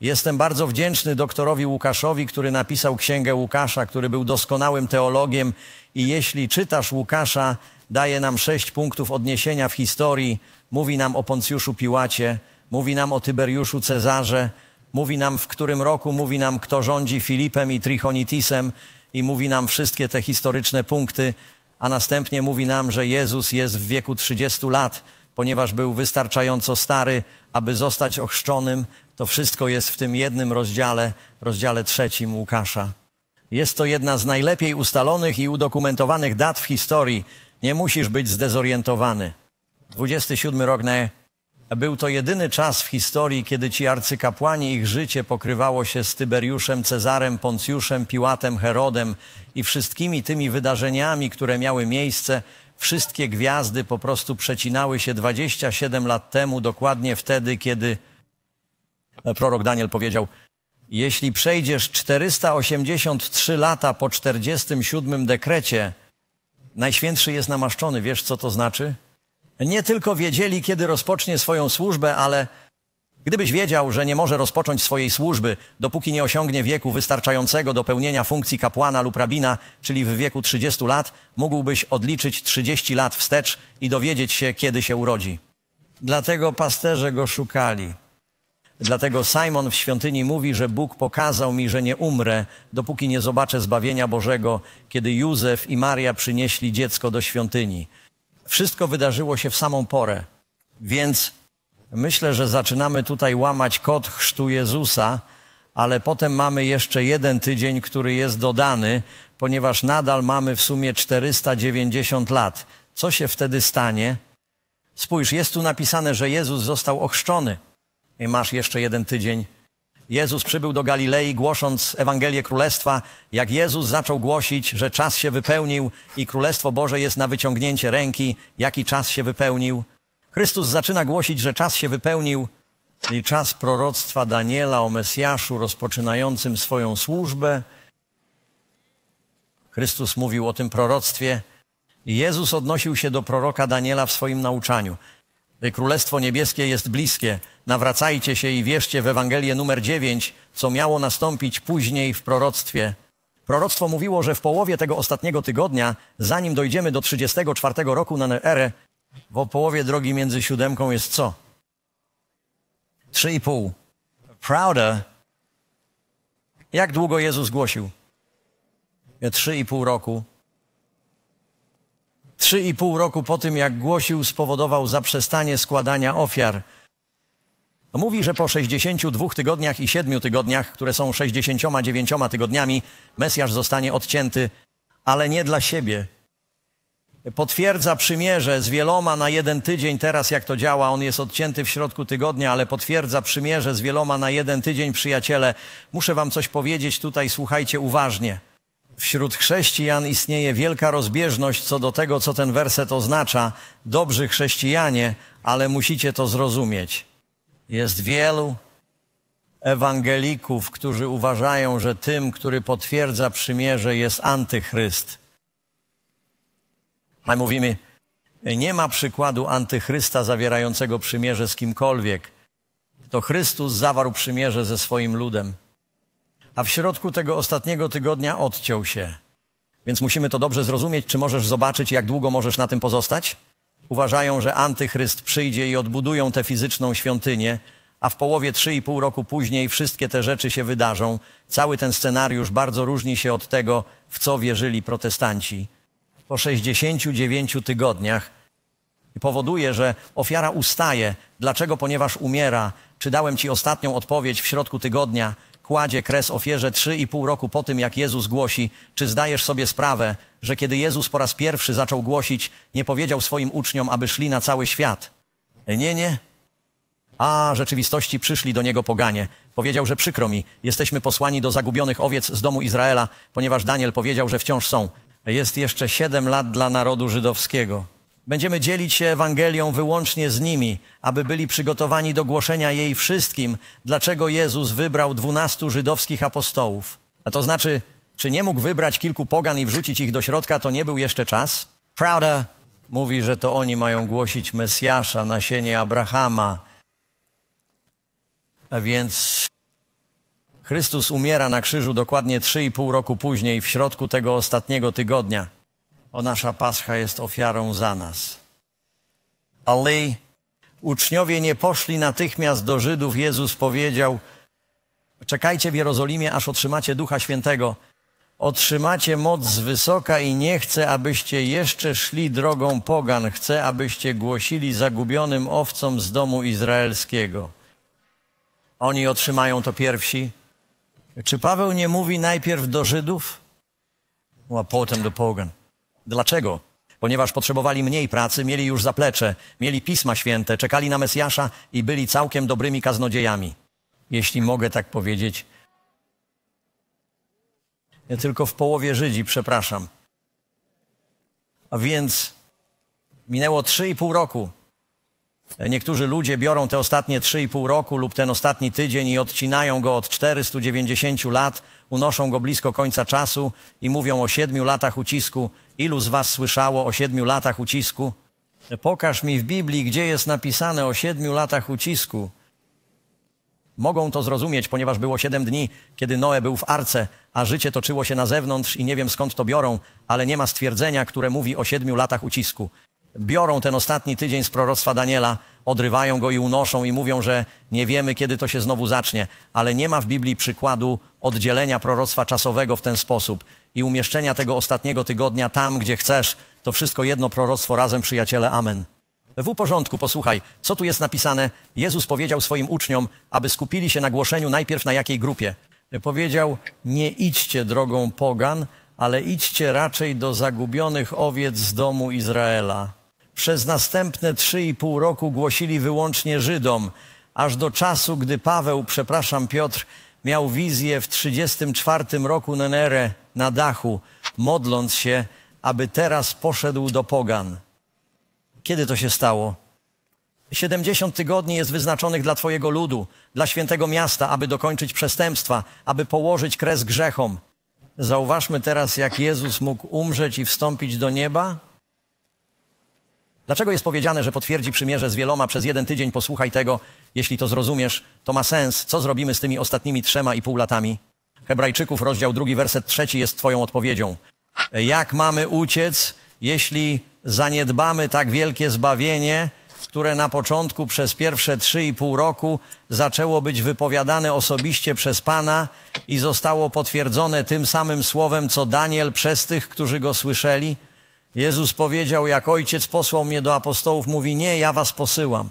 Jestem bardzo wdzięczny doktorowi Łukaszowi, który napisał Księgę Łukasza, który był doskonałym teologiem i jeśli czytasz Łukasza, daje nam 6 punktów odniesienia w historii, mówi nam o Poncjuszu Piłacie, mówi nam o Tyberiuszu Cezarze, mówi nam w którym roku, mówi nam kto rządzi Filipem i Trichonitisem i mówi nam wszystkie te historyczne punkty, a następnie mówi nam, że Jezus jest w wieku 30 lat, ponieważ był wystarczająco stary, aby zostać ochrzczonym. To wszystko jest w tym jednym rozdziale, rozdziale 3 Łukasza. Jest to jedna z najlepiej ustalonych i udokumentowanych dat w historii. Nie musisz być zdezorientowany. 27 rok na Był to jedyny czas w historii, kiedy ci arcykapłani, ich życie pokrywało się z Tyberiuszem, Cezarem, Poncjuszem, Piłatem, Herodem i wszystkimi tymi wydarzeniami, które miały miejsce. Wszystkie gwiazdy po prostu przecinały się 27 lat temu, dokładnie wtedy, kiedy prorok Daniel powiedział: jeśli przejdziesz 483 lata po 47 dekrecie, Najświętszy jest namaszczony. Wiesz, co to znaczy? Nie tylko wiedzieli, kiedy rozpocznie swoją służbę, ale gdybyś wiedział, że nie może rozpocząć swojej służby, dopóki nie osiągnie wieku wystarczającego do pełnienia funkcji kapłana lub rabina, czyli w wieku 30 lat, mógłbyś odliczyć 30 lat wstecz i dowiedzieć się, kiedy się urodzi. Dlatego pasterze go szukali. Dlatego Simon w świątyni mówi, że Bóg pokazał mi, że nie umrę, dopóki nie zobaczę zbawienia Bożego, kiedy Józef i Maria przynieśli dziecko do świątyni. Wszystko wydarzyło się w samą porę, więc myślę, że zaczynamy tutaj łamać kod chrztu Jezusa, ale potem mamy jeszcze jeden tydzień, który jest dodany, ponieważ nadal mamy w sumie 490 lat. Co się wtedy stanie? Spójrz, jest tu napisane, że Jezus został ochrzczony. I masz jeszcze jeden tydzień. Jezus przybył do Galilei, głosząc Ewangelię Królestwa. Jak Jezus zaczął głosić, że czas się wypełnił i Królestwo Boże jest na wyciągnięcie ręki, jaki czas się wypełnił? Chrystus zaczyna głosić, że czas się wypełnił, czyli czas proroctwa Daniela o Mesjaszu rozpoczynającym swoją służbę. Chrystus mówił o tym proroctwie. Jezus odnosił się do proroka Daniela w swoim nauczaniu. Królestwo Niebieskie jest bliskie. Nawracajcie się i wierzcie w Ewangelię numer 9, co miało nastąpić później w proroctwie. Proroctwo mówiło, że w połowie tego ostatniego tygodnia, zanim dojdziemy do 34 roku na erę, w połowie drogi między siódemką jest co? 3,5. Prouder. Jak długo Jezus głosił? 3,5 roku. 3,5 roku po tym, jak głosił, spowodował zaprzestanie składania ofiar. Mówi, że po 62 tygodniach i 7 tygodniach, które są 69 tygodniami, Mesjasz zostanie odcięty, ale nie dla siebie. Potwierdza przymierze z wieloma na jeden tydzień, teraz jak to działa, on jest odcięty w środku tygodnia, ale potwierdza przymierze z wieloma na jeden tydzień, przyjaciele. Muszę wam coś powiedzieć tutaj, słuchajcie uważnie. Wśród chrześcijan istnieje wielka rozbieżność co do tego, co ten werset oznacza. Dobrzy chrześcijanie, ale musicie to zrozumieć. Jest wielu ewangelików, którzy uważają, że tym, który potwierdza przymierze, jest antychryst. A mówimy, nie ma przykładu antychrysta zawierającego przymierze z kimkolwiek. To Chrystus zawarł przymierze ze swoim ludem. A w środku tego ostatniego tygodnia odciął się. Więc musimy to dobrze zrozumieć. Czy możesz zobaczyć, jak długo możesz na tym pozostać? Uważają, że antychryst przyjdzie i odbudują tę fizyczną świątynię, a w połowie 3,5 roku później wszystkie te rzeczy się wydarzą. Cały ten scenariusz bardzo różni się od tego, w co wierzyli protestanci. Po 69 tygodniach powoduje, że ofiara ustaje. Dlaczego? Ponieważ umiera. Czy dałem ci ostatnią odpowiedź w środku tygodnia? Kładzie kres ofierze 3,5 roku po tym, jak Jezus głosi. Czy zdajesz sobie sprawę, że kiedy Jezus po raz pierwszy zaczął głosić, nie powiedział swoim uczniom, aby szli na cały świat? Nie, nie. A, rzeczywistości przyszli do Niego poganie. Powiedział, że przykro mi, jesteśmy posłani do zagubionych owiec z domu Izraela, ponieważ Daniel powiedział, że wciąż są. Jest jeszcze 7 lat dla narodu żydowskiego. Będziemy dzielić się Ewangelią wyłącznie z nimi, aby byli przygotowani do głoszenia jej wszystkim, dlaczego Jezus wybrał 12 żydowskich apostołów. A to znaczy, czy nie mógł wybrać kilku pogan i wrzucić ich do środka, to nie był jeszcze czas? Prouder mówi, że to oni mają głosić Mesjasza, nasienie Abrahama. A więc Chrystus umiera na krzyżu dokładnie 3,5 roku później, w środku tego ostatniego tygodnia. O, nasza Pascha jest ofiarą za nas. Ale uczniowie nie poszli natychmiast do Żydów. Jezus powiedział: czekajcie w Jerozolimie, aż otrzymacie Ducha Świętego. Otrzymacie moc z wysoka i nie chcę, abyście jeszcze szli drogą pogan. Chcę, abyście głosili zagubionym owcom z domu izraelskiego. Oni otrzymają to pierwsi. Czy Paweł nie mówi najpierw do Żydów, a potem do pogan? Dlaczego? Ponieważ potrzebowali mniej pracy, mieli już zaplecze, mieli Pisma Święte, czekali na Mesjasza i byli całkiem dobrymi kaznodziejami. Jeśli mogę tak powiedzieć. Ja tylko w połowie Żydzi, przepraszam. A więc minęło 3,5 roku. Niektórzy ludzie biorą te ostatnie 3,5 roku lub ten ostatni tydzień i odcinają go od 490 lat, unoszą go blisko końca czasu i mówią o 7 latach ucisku. Ilu z was słyszało o 7 latach ucisku? Pokaż mi w Biblii, gdzie jest napisane o 7 latach ucisku. Mogą to zrozumieć, ponieważ było 7 dni, kiedy Noe był w arce, a życie toczyło się na zewnątrz i nie wiem, skąd to biorą, ale nie ma stwierdzenia, które mówi o 7 latach ucisku. Biorą ten ostatni tydzień z proroctwa Daniela, odrywają go i unoszą i mówią, że nie wiemy, kiedy to się znowu zacznie, ale nie ma w Biblii przykładu oddzielenia proroctwa czasowego w ten sposób i umieszczenia tego ostatniego tygodnia tam, gdzie chcesz. To wszystko jedno proroctwo razem, przyjaciele, amen. W porządku, posłuchaj, co tu jest napisane? Jezus powiedział swoim uczniom, aby skupili się na głoszeniu najpierw na jakiej grupie. Powiedział: nie idźcie drogą pogan, ale idźcie raczej do zagubionych owiec z domu Izraela. Przez następne 3,5 roku głosili wyłącznie Żydom, aż do czasu, gdy Paweł, przepraszam, Piotr, miał wizję w 34 roku Nenerę na dachu, modląc się, aby teraz poszedł do pogan. Kiedy to się stało? 70 tygodni jest wyznaczonych dla Twojego ludu, dla świętego miasta, aby dokończyć przestępstwa, aby położyć kres grzechom. Zauważmy teraz, jak Jezus mógł umrzeć i wstąpić do nieba. Dlaczego jest powiedziane, że potwierdzi przymierze z wieloma przez 1 tydzień? Posłuchaj tego, jeśli to zrozumiesz, to ma sens. Co zrobimy z tymi ostatnimi 3,5 latami? Hebrajczyków, rozdział 2, werset 3 jest Twoją odpowiedzią. Jak mamy uciec, jeśli zaniedbamy tak wielkie zbawienie, które na początku przez pierwsze 3,5 roku zaczęło być wypowiadane osobiście przez Pana i zostało potwierdzone tym samym słowem, co Daniel, przez tych, którzy go słyszeli? Jezus powiedział: jak Ojciec posłał mnie do apostołów, mówi: nie, ja was posyłam.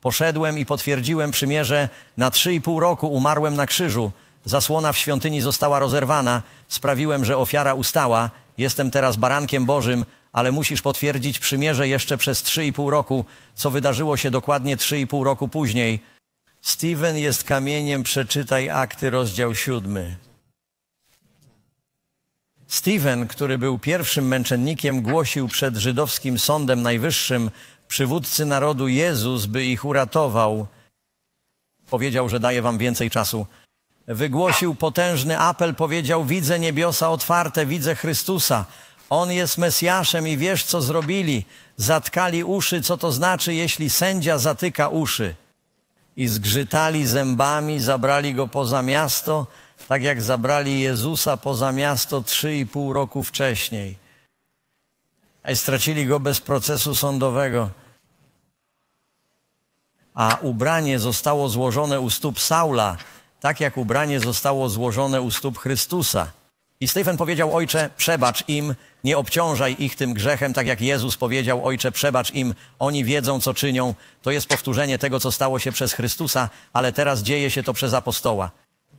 Poszedłem i potwierdziłem przymierze na 3,5 roku, umarłem na krzyżu, zasłona w świątyni została rozerwana, sprawiłem, że ofiara ustała, jestem teraz barankiem Bożym, ale musisz potwierdzić przymierze jeszcze przez 3,5 roku, co wydarzyło się dokładnie 3,5 roku później. Stephen jest kamieniem, przeczytaj Akty, rozdział 7. Stephen, który był pierwszym męczennikiem, głosił przed żydowskim sądem najwyższym: przywódcy narodu Jezus, by ich uratował. Powiedział, że daje wam więcej czasu. Wygłosił potężny apel, powiedział: widzę niebiosa otwarte, widzę Chrystusa. On jest Mesjaszem i wiesz, co zrobili. Zatkali uszy, co to znaczy, jeśli sędzia zatyka uszy. I zgrzytali zębami, zabrali go poza miasto, tak jak zabrali Jezusa poza miasto 3,5 roku wcześniej. A stracili go bez procesu sądowego. A ubranie zostało złożone u stóp Saula, tak jak ubranie zostało złożone u stóp Chrystusa. I Stephen powiedział: Ojcze, przebacz im, nie obciążaj ich tym grzechem, tak jak Jezus powiedział: Ojcze, przebacz im, oni wiedzą, co czynią. To jest powtórzenie tego, co stało się przez Chrystusa, ale teraz dzieje się to przez apostoła.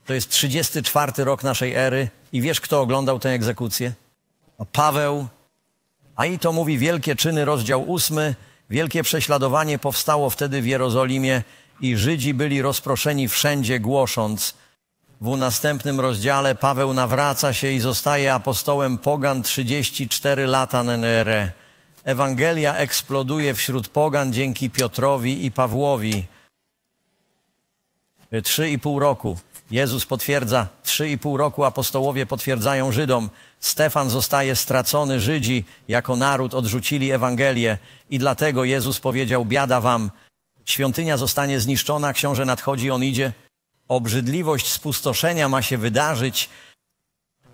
To jest 34 rok naszej ery i wiesz, kto oglądał tę egzekucję? Paweł. A i to mówi Wielkie Czyny, rozdział 8. Wielkie prześladowanie powstało wtedy w Jerozolimie i Żydzi byli rozproszeni wszędzie, głosząc. W następnym rozdziale Paweł nawraca się i zostaje apostołem pogan 34 lata Nenere. Ewangelia eksploduje wśród pogan dzięki Piotrowi i Pawłowi. 3,5 roku. Jezus potwierdza, 3,5 roku apostołowie potwierdzają Żydom. Stefan zostaje stracony, Żydzi jako naród odrzucili Ewangelię i dlatego Jezus powiedział: biada wam. Świątynia zostanie zniszczona, książę nadchodzi, on idzie. obrzydliwość spustoszenia ma się wydarzyć.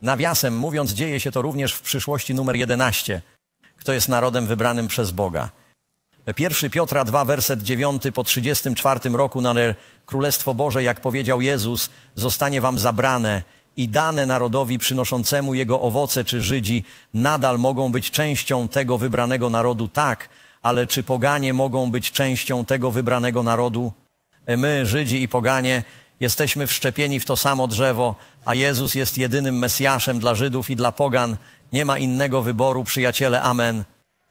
Nawiasem mówiąc, dzieje się to również w przyszłości numer 11. Kto jest narodem wybranym przez Boga? 1 Piotra 2, werset 9, po 34 roku na Królestwo Boże, jak powiedział Jezus, zostanie wam zabrane i dane narodowi przynoszącemu jego owoce, czy Żydzi nadal mogą być częścią tego wybranego narodu? Tak, ale czy poganie mogą być częścią tego wybranego narodu? My, Żydzi i poganie, jesteśmy wszczepieni w to samo drzewo, a Jezus jest jedynym Mesjaszem dla Żydów i dla pogan. Nie ma innego wyboru, przyjaciele, amen.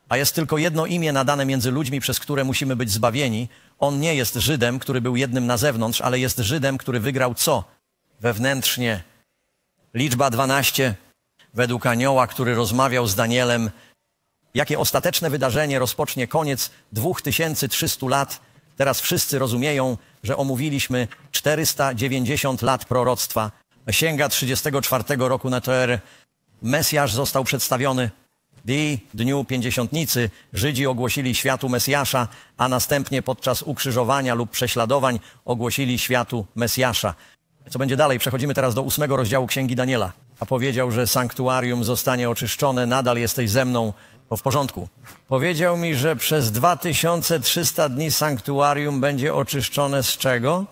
A jest tylko jedno imię nadane między ludźmi, przez które musimy być zbawieni. On nie jest Żydem, który był jednym na zewnątrz, ale jest Żydem, który wygrał co? Wewnętrznie. Liczba 12. Według anioła, który rozmawiał z Danielem, jakie ostateczne wydarzenie rozpocznie koniec 2300 lat. Teraz wszyscy rozumieją, że omówiliśmy 490 lat proroctwa. Sięga 34 roku na TR. Mesjasz został przedstawiony. W dniu Pięćdziesiątnicy Żydzi ogłosili światu Mesjasza, a następnie podczas ukrzyżowania lub prześladowań ogłosili światu Mesjasza. Co będzie dalej? Przechodzimy teraz do 8 rozdziału Księgi Daniela. A powiedział, że sanktuarium zostanie oczyszczone, nadal jesteś ze mną, bo w porządku. Powiedział mi, że przez 2300 dni sanktuarium będzie oczyszczone z czego?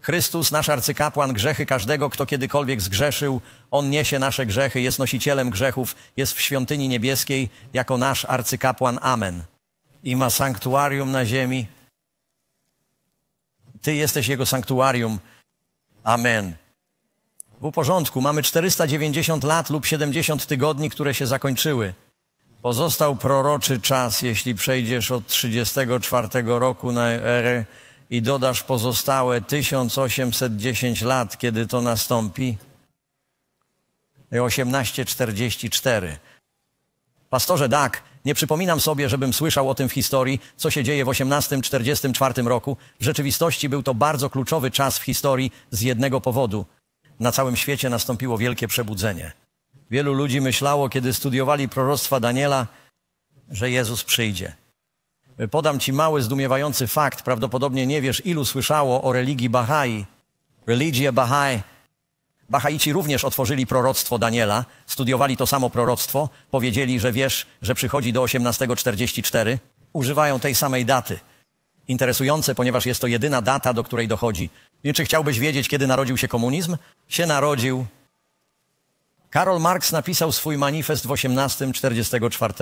Chrystus, nasz arcykapłan, grzechy każdego, kto kiedykolwiek zgrzeszył. On niesie nasze grzechy, jest nosicielem grzechów, jest w świątyni niebieskiej jako nasz arcykapłan. Amen. I ma sanktuarium na ziemi. Ty jesteś jego sanktuarium. Amen. W porządku, mamy 490 lat lub 70 tygodni, które się zakończyły. Pozostał proroczy czas, jeśli przejdziesz od 34 roku na erę i dodasz pozostałe 1810 lat, kiedy to nastąpi. 1844. Pastorze Doug, nie przypominam sobie, żebym słyszał o tym w historii, co się dzieje w 1844 roku. W rzeczywistości był to bardzo kluczowy czas w historii z jednego powodu. Na całym świecie nastąpiło wielkie przebudzenie. Wielu ludzi myślało, kiedy studiowali proroctwa Daniela, że Jezus przyjdzie. Podam ci mały, zdumiewający fakt. Prawdopodobnie nie wiesz, ilu słyszało o religii Baha'i. Religię Baha'i. Bahaici również otworzyli proroctwo Daniela, studiowali to samo proroctwo, powiedzieli, że wiesz, że przychodzi do 1844. Używają tej samej daty. Interesujące, ponieważ jest to jedyna data, do której dochodzi. I czy chciałbyś wiedzieć, kiedy narodził się komunizm? Się narodził. Karol Marx napisał swój manifest w 1844.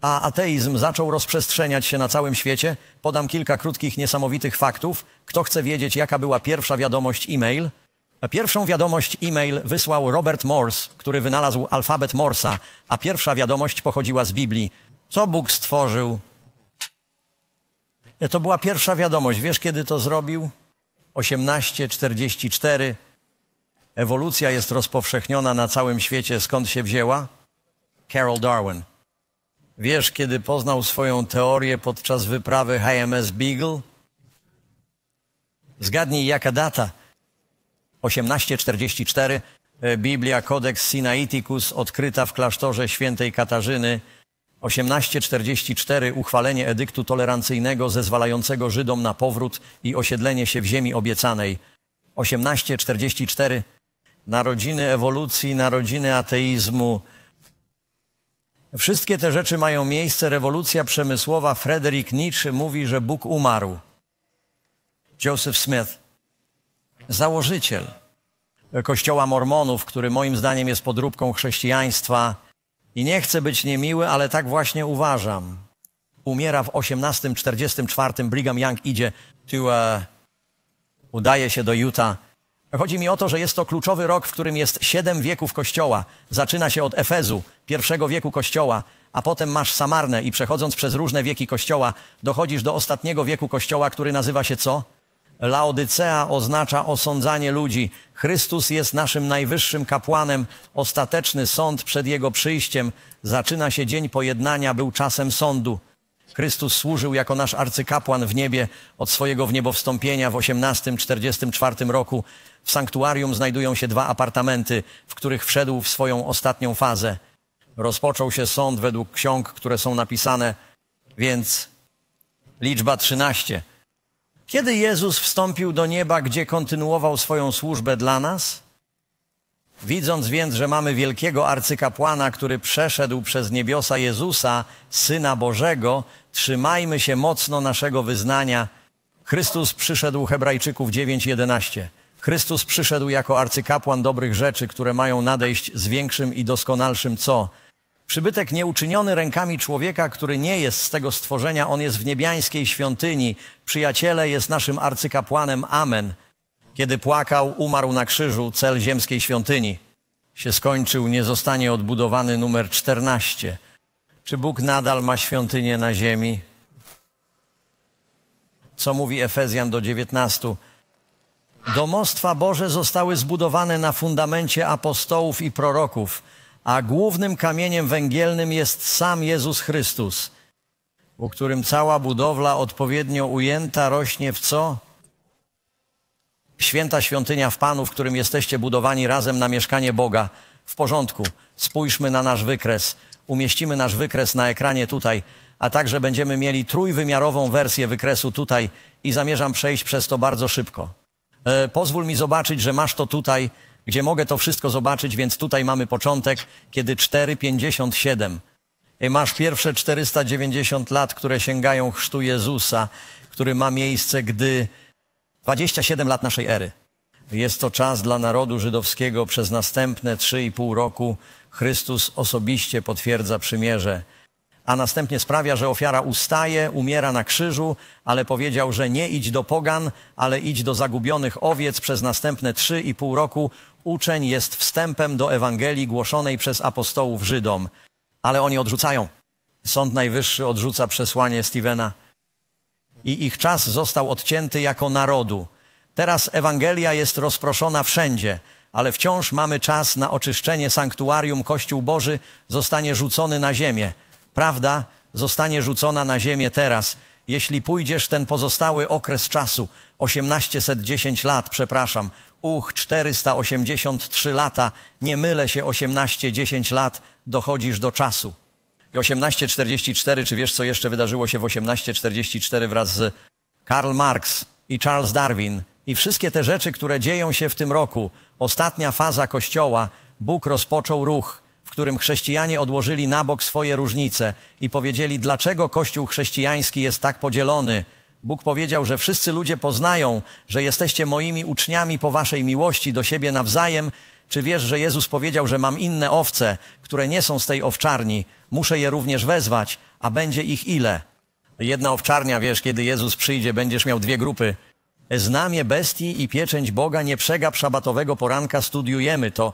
A ateizm zaczął rozprzestrzeniać się na całym świecie. Podam kilka krótkich, niesamowitych faktów. Kto chce wiedzieć, jaka była pierwsza wiadomość e-mail? Pierwszą wiadomość e-mail wysłał Robert Morse, który wynalazł alfabet Morsa, a pierwsza wiadomość pochodziła z Biblii. Co Bóg stworzył? To była pierwsza wiadomość. Wiesz, kiedy to zrobił? 1844. Ewolucja jest rozpowszechniona na całym świecie. Skąd się wzięła? Carol Darwin. Wiesz, kiedy poznał swoją teorię podczas wyprawy HMS Beagle? Zgadnij, jaka data? 1844. Biblia Codex Sinaiticus odkryta w klasztorze świętej Katarzyny. 1844. Uchwalenie edyktu tolerancyjnego zezwalającego Żydom na powrót i osiedlenie się w ziemi obiecanej. 1844. Narodziny ewolucji, narodziny ateizmu. Wszystkie te rzeczy mają miejsce. Rewolucja przemysłowa. Frederick Nietzsche mówi, że Bóg umarł. Joseph Smith, założyciel kościoła mormonów, który moim zdaniem jest podróbką chrześcijaństwa, i nie chcę być niemiły, ale tak właśnie uważam, umiera w 1844. Brigham Young idzie, udaje się do Utah. Chodzi mi o to, że jest to kluczowy rok, w którym jest 7 wieków Kościoła. Zaczyna się od Efezu, pierwszego wieku Kościoła, a potem masz Samarnę i przechodząc przez różne wieki Kościoła, dochodzisz do ostatniego wieku Kościoła, który nazywa się co? Laodycea oznacza osądzanie ludzi. Chrystus jest naszym najwyższym kapłanem. Ostateczny sąd przed Jego przyjściem. Zaczyna się dzień pojednania, był czasem sądu. Chrystus służył jako nasz arcykapłan w niebie od swojego wniebowstąpienia w 1844 roku. W sanktuarium znajdują się 2 apartamenty, w których wszedł w swoją ostatnią fazę. Rozpoczął się sąd według ksiąg, które są napisane, więc liczba 13. Kiedy Jezus wstąpił do nieba, gdzie kontynuował swoją służbę dla nas? Widząc więc, że mamy wielkiego arcykapłana, który przeszedł przez niebiosa Jezusa, Syna Bożego, trzymajmy się mocno naszego wyznania. Chrystus przyszedł, Hebrajczyków 9:11. Chrystus przyszedł jako arcykapłan dobrych rzeczy, które mają nadejść z większym i doskonalszym co? Przybytek nieuczyniony rękami człowieka, który nie jest z tego stworzenia, on jest w niebiańskiej świątyni. Przyjaciele, jest naszym arcykapłanem. Amen. Kiedy płakał, umarł na krzyżu, cel ziemskiej świątyni się skończył, nie zostanie odbudowany. Numer 14. Czy Bóg nadal ma świątynię na ziemi? Co mówi Efezjan do 19? Domostwa Boże zostały zbudowane na fundamencie apostołów i proroków, a głównym kamieniem węgielnym jest sam Jezus Chrystus, u którym cała budowla odpowiednio ujęta rośnie w co? Święta świątynia w Panu, w którym jesteście budowani razem na mieszkanie Boga. W porządku, spójrzmy na nasz wykres. Umieścimy nasz wykres na ekranie tutaj, a także będziemy mieli trójwymiarową wersję wykresu tutaj i zamierzam przejść przez to bardzo szybko. Pozwól mi zobaczyć, że masz to tutaj, gdzie mogę to wszystko zobaczyć, więc tutaj mamy początek, kiedy 4:57. Masz pierwsze 490 lat, które sięgają chrztu Jezusa, który ma miejsce, gdy 27 lat naszej ery. Jest to czas dla narodu żydowskiego. Przez następne 3,5 roku Chrystus osobiście potwierdza przymierze, a następnie sprawia, że ofiara ustaje, umiera na krzyżu, ale powiedział, że nie idź do pogan, ale idź do zagubionych owiec. Przez następne 3,5 roku uczeń jest wstępem do Ewangelii głoszonej przez apostołów Żydom. Ale oni odrzucają. Sąd Najwyższy odrzuca przesłanie Stephena. I ich czas został odcięty jako narodu. Teraz Ewangelia jest rozproszona wszędzie, ale wciąż mamy czas na oczyszczenie sanktuarium. Kościół Boży zostanie rzucony na ziemię. Prawda zostanie rzucona na ziemię teraz. Jeśli pójdziesz ten pozostały okres czasu, 1810 lat, przepraszam, 483 lata, nie mylę się, 1810 lat, dochodzisz do czasu. I 1844, czy wiesz, co jeszcze wydarzyło się w 1844 wraz z Karl Marx i Charles Darwin i wszystkie te rzeczy, które dzieją się w tym roku. Ostatnia faza Kościoła, Bóg rozpoczął ruch, w którym chrześcijanie odłożyli na bok swoje różnice i powiedzieli, dlaczego Kościół chrześcijański jest tak podzielony. Bóg powiedział, że wszyscy ludzie poznają, że jesteście moimi uczniami po waszej miłości do siebie nawzajem. Czy wiesz, że Jezus powiedział, że mam inne owce, które nie są z tej owczarni, muszę je również wezwać, a będzie ich ile? Jedna owczarnia, wiesz, kiedy Jezus przyjdzie, będziesz miał dwie grupy. Znamię bestii i pieczęć Boga nie przegap szabatowego poranka, studiujemy to.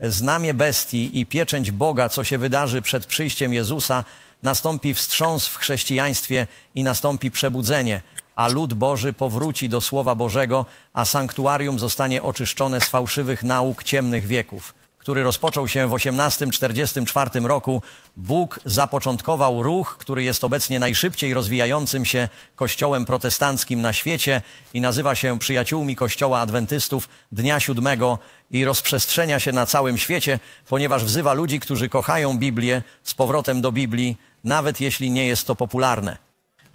Znamię bestii i pieczęć Boga, co się wydarzy przed przyjściem Jezusa, nastąpi wstrząs w chrześcijaństwie i nastąpi przebudzenie, a lud Boży powróci do Słowa Bożego, a sanktuarium zostanie oczyszczone z fałszywych nauk ciemnych wieków, który rozpoczął się w 1844 roku. Bóg zapoczątkował ruch, który jest obecnie najszybciej rozwijającym się kościołem protestanckim na świecie i nazywa się Przyjaciółmi Kościoła Adwentystów Dnia Siódmego i rozprzestrzenia się na całym świecie, ponieważ wzywa ludzi, którzy kochają Biblię, z powrotem do Biblii, nawet jeśli nie jest to popularne.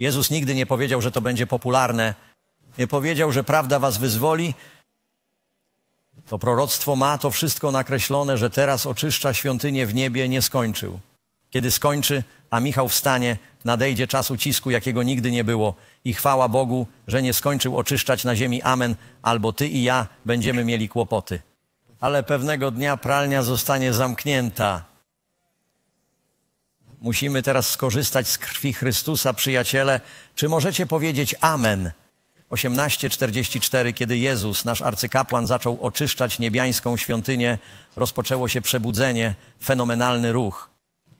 Jezus nigdy nie powiedział, że to będzie popularne. Nie powiedział, że prawda was wyzwoli. To proroctwo ma to wszystko nakreślone, że teraz oczyszcza świątynię w niebie, nie skończył. Kiedy skończy, a Michał wstanie, nadejdzie czas ucisku, jakiego nigdy nie było. I chwała Bogu, że nie skończył oczyszczać na ziemi. Amen. Albo ty i ja będziemy mieli kłopoty. Ale pewnego dnia pralnia zostanie zamknięta. Musimy teraz skorzystać z krwi Chrystusa, przyjaciele. Czy możecie powiedzieć amen? 1844, kiedy Jezus, nasz arcykapłan, zaczął oczyszczać niebiańską świątynię, rozpoczęło się przebudzenie, fenomenalny ruch.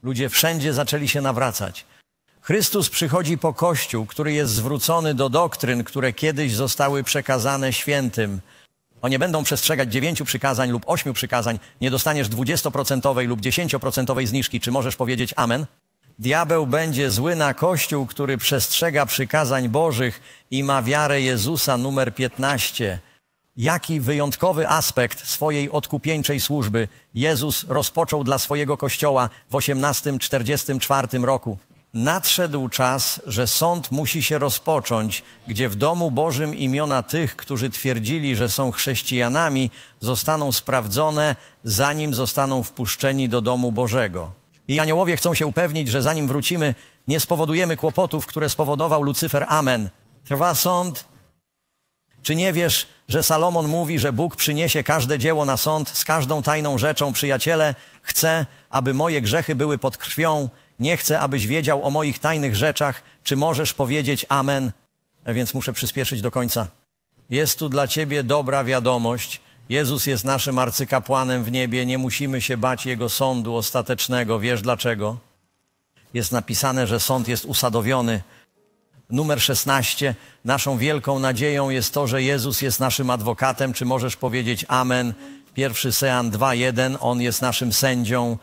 Ludzie wszędzie zaczęli się nawracać. Chrystus przychodzi po Kościół, który jest zwrócony do doktryn, które kiedyś zostały przekazane świętym. Oni będą przestrzegać 9 przykazań lub 8 przykazań. Nie dostaniesz 20% lub 10% zniżki. Czy możesz powiedzieć amen? Diabeł będzie zły na Kościół, który przestrzega przykazań Bożych i ma wiarę Jezusa. Numer 15. Jaki wyjątkowy aspekt swojej odkupieńczej służby Jezus rozpoczął dla swojego Kościoła w 1844 roku? Nadszedł czas, że sąd musi się rozpocząć, gdzie w domu Bożym imiona tych, którzy twierdzili, że są chrześcijanami, zostaną sprawdzone, zanim zostaną wpuszczeni do domu Bożego. I aniołowie chcą się upewnić, że zanim wrócimy, nie spowodujemy kłopotów, które spowodował Lucyfer. Amen. Trwa sąd. Czy nie wiesz, że Salomon mówi, że Bóg przyniesie każde dzieło na sąd z każdą tajną rzeczą? Przyjaciele, chcę, aby moje grzechy były pod krwią. Nie chcę, abyś wiedział o moich tajnych rzeczach. Czy możesz powiedzieć amen? Więc muszę przyspieszyć do końca. Jest tu dla ciebie dobra wiadomość. Jezus jest naszym arcykapłanem w niebie. Nie musimy się bać Jego sądu ostatecznego. Wiesz dlaczego? Jest napisane, że sąd jest usadowiony. Numer 16. Naszą wielką nadzieją jest to, że Jezus jest naszym adwokatem. Czy możesz powiedzieć amen? 1 Sean 2:1. On jest naszym sędzią.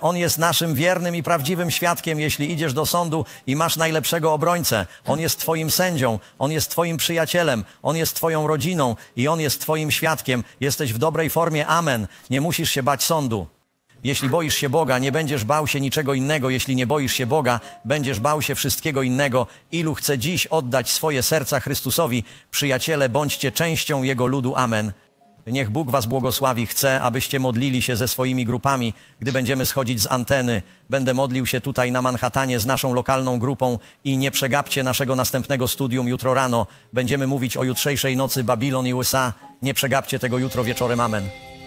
On jest naszym wiernym i prawdziwym świadkiem, jeśli idziesz do sądu i masz najlepszego obrońcę. On jest twoim sędzią, on jest twoim przyjacielem, on jest twoją rodziną i on jest twoim świadkiem. Jesteś w dobrej formie, amen. Nie musisz się bać sądu. Jeśli boisz się Boga, nie będziesz bał się niczego innego. Jeśli nie boisz się Boga, będziesz bał się wszystkiego innego. Ilu chce dziś oddać swoje serca Chrystusowi? Przyjaciele, bądźcie częścią Jego ludu, amen. Niech Bóg was błogosławi. Chcę, abyście modlili się ze swoimi grupami, gdy będziemy schodzić z anteny. Będę modlił się tutaj na Manhattanie z naszą lokalną grupą i nie przegapcie naszego następnego studium jutro rano. Będziemy mówić o jutrzejszej nocy Babilon i USA. Nie przegapcie tego jutro wieczorem. Amen.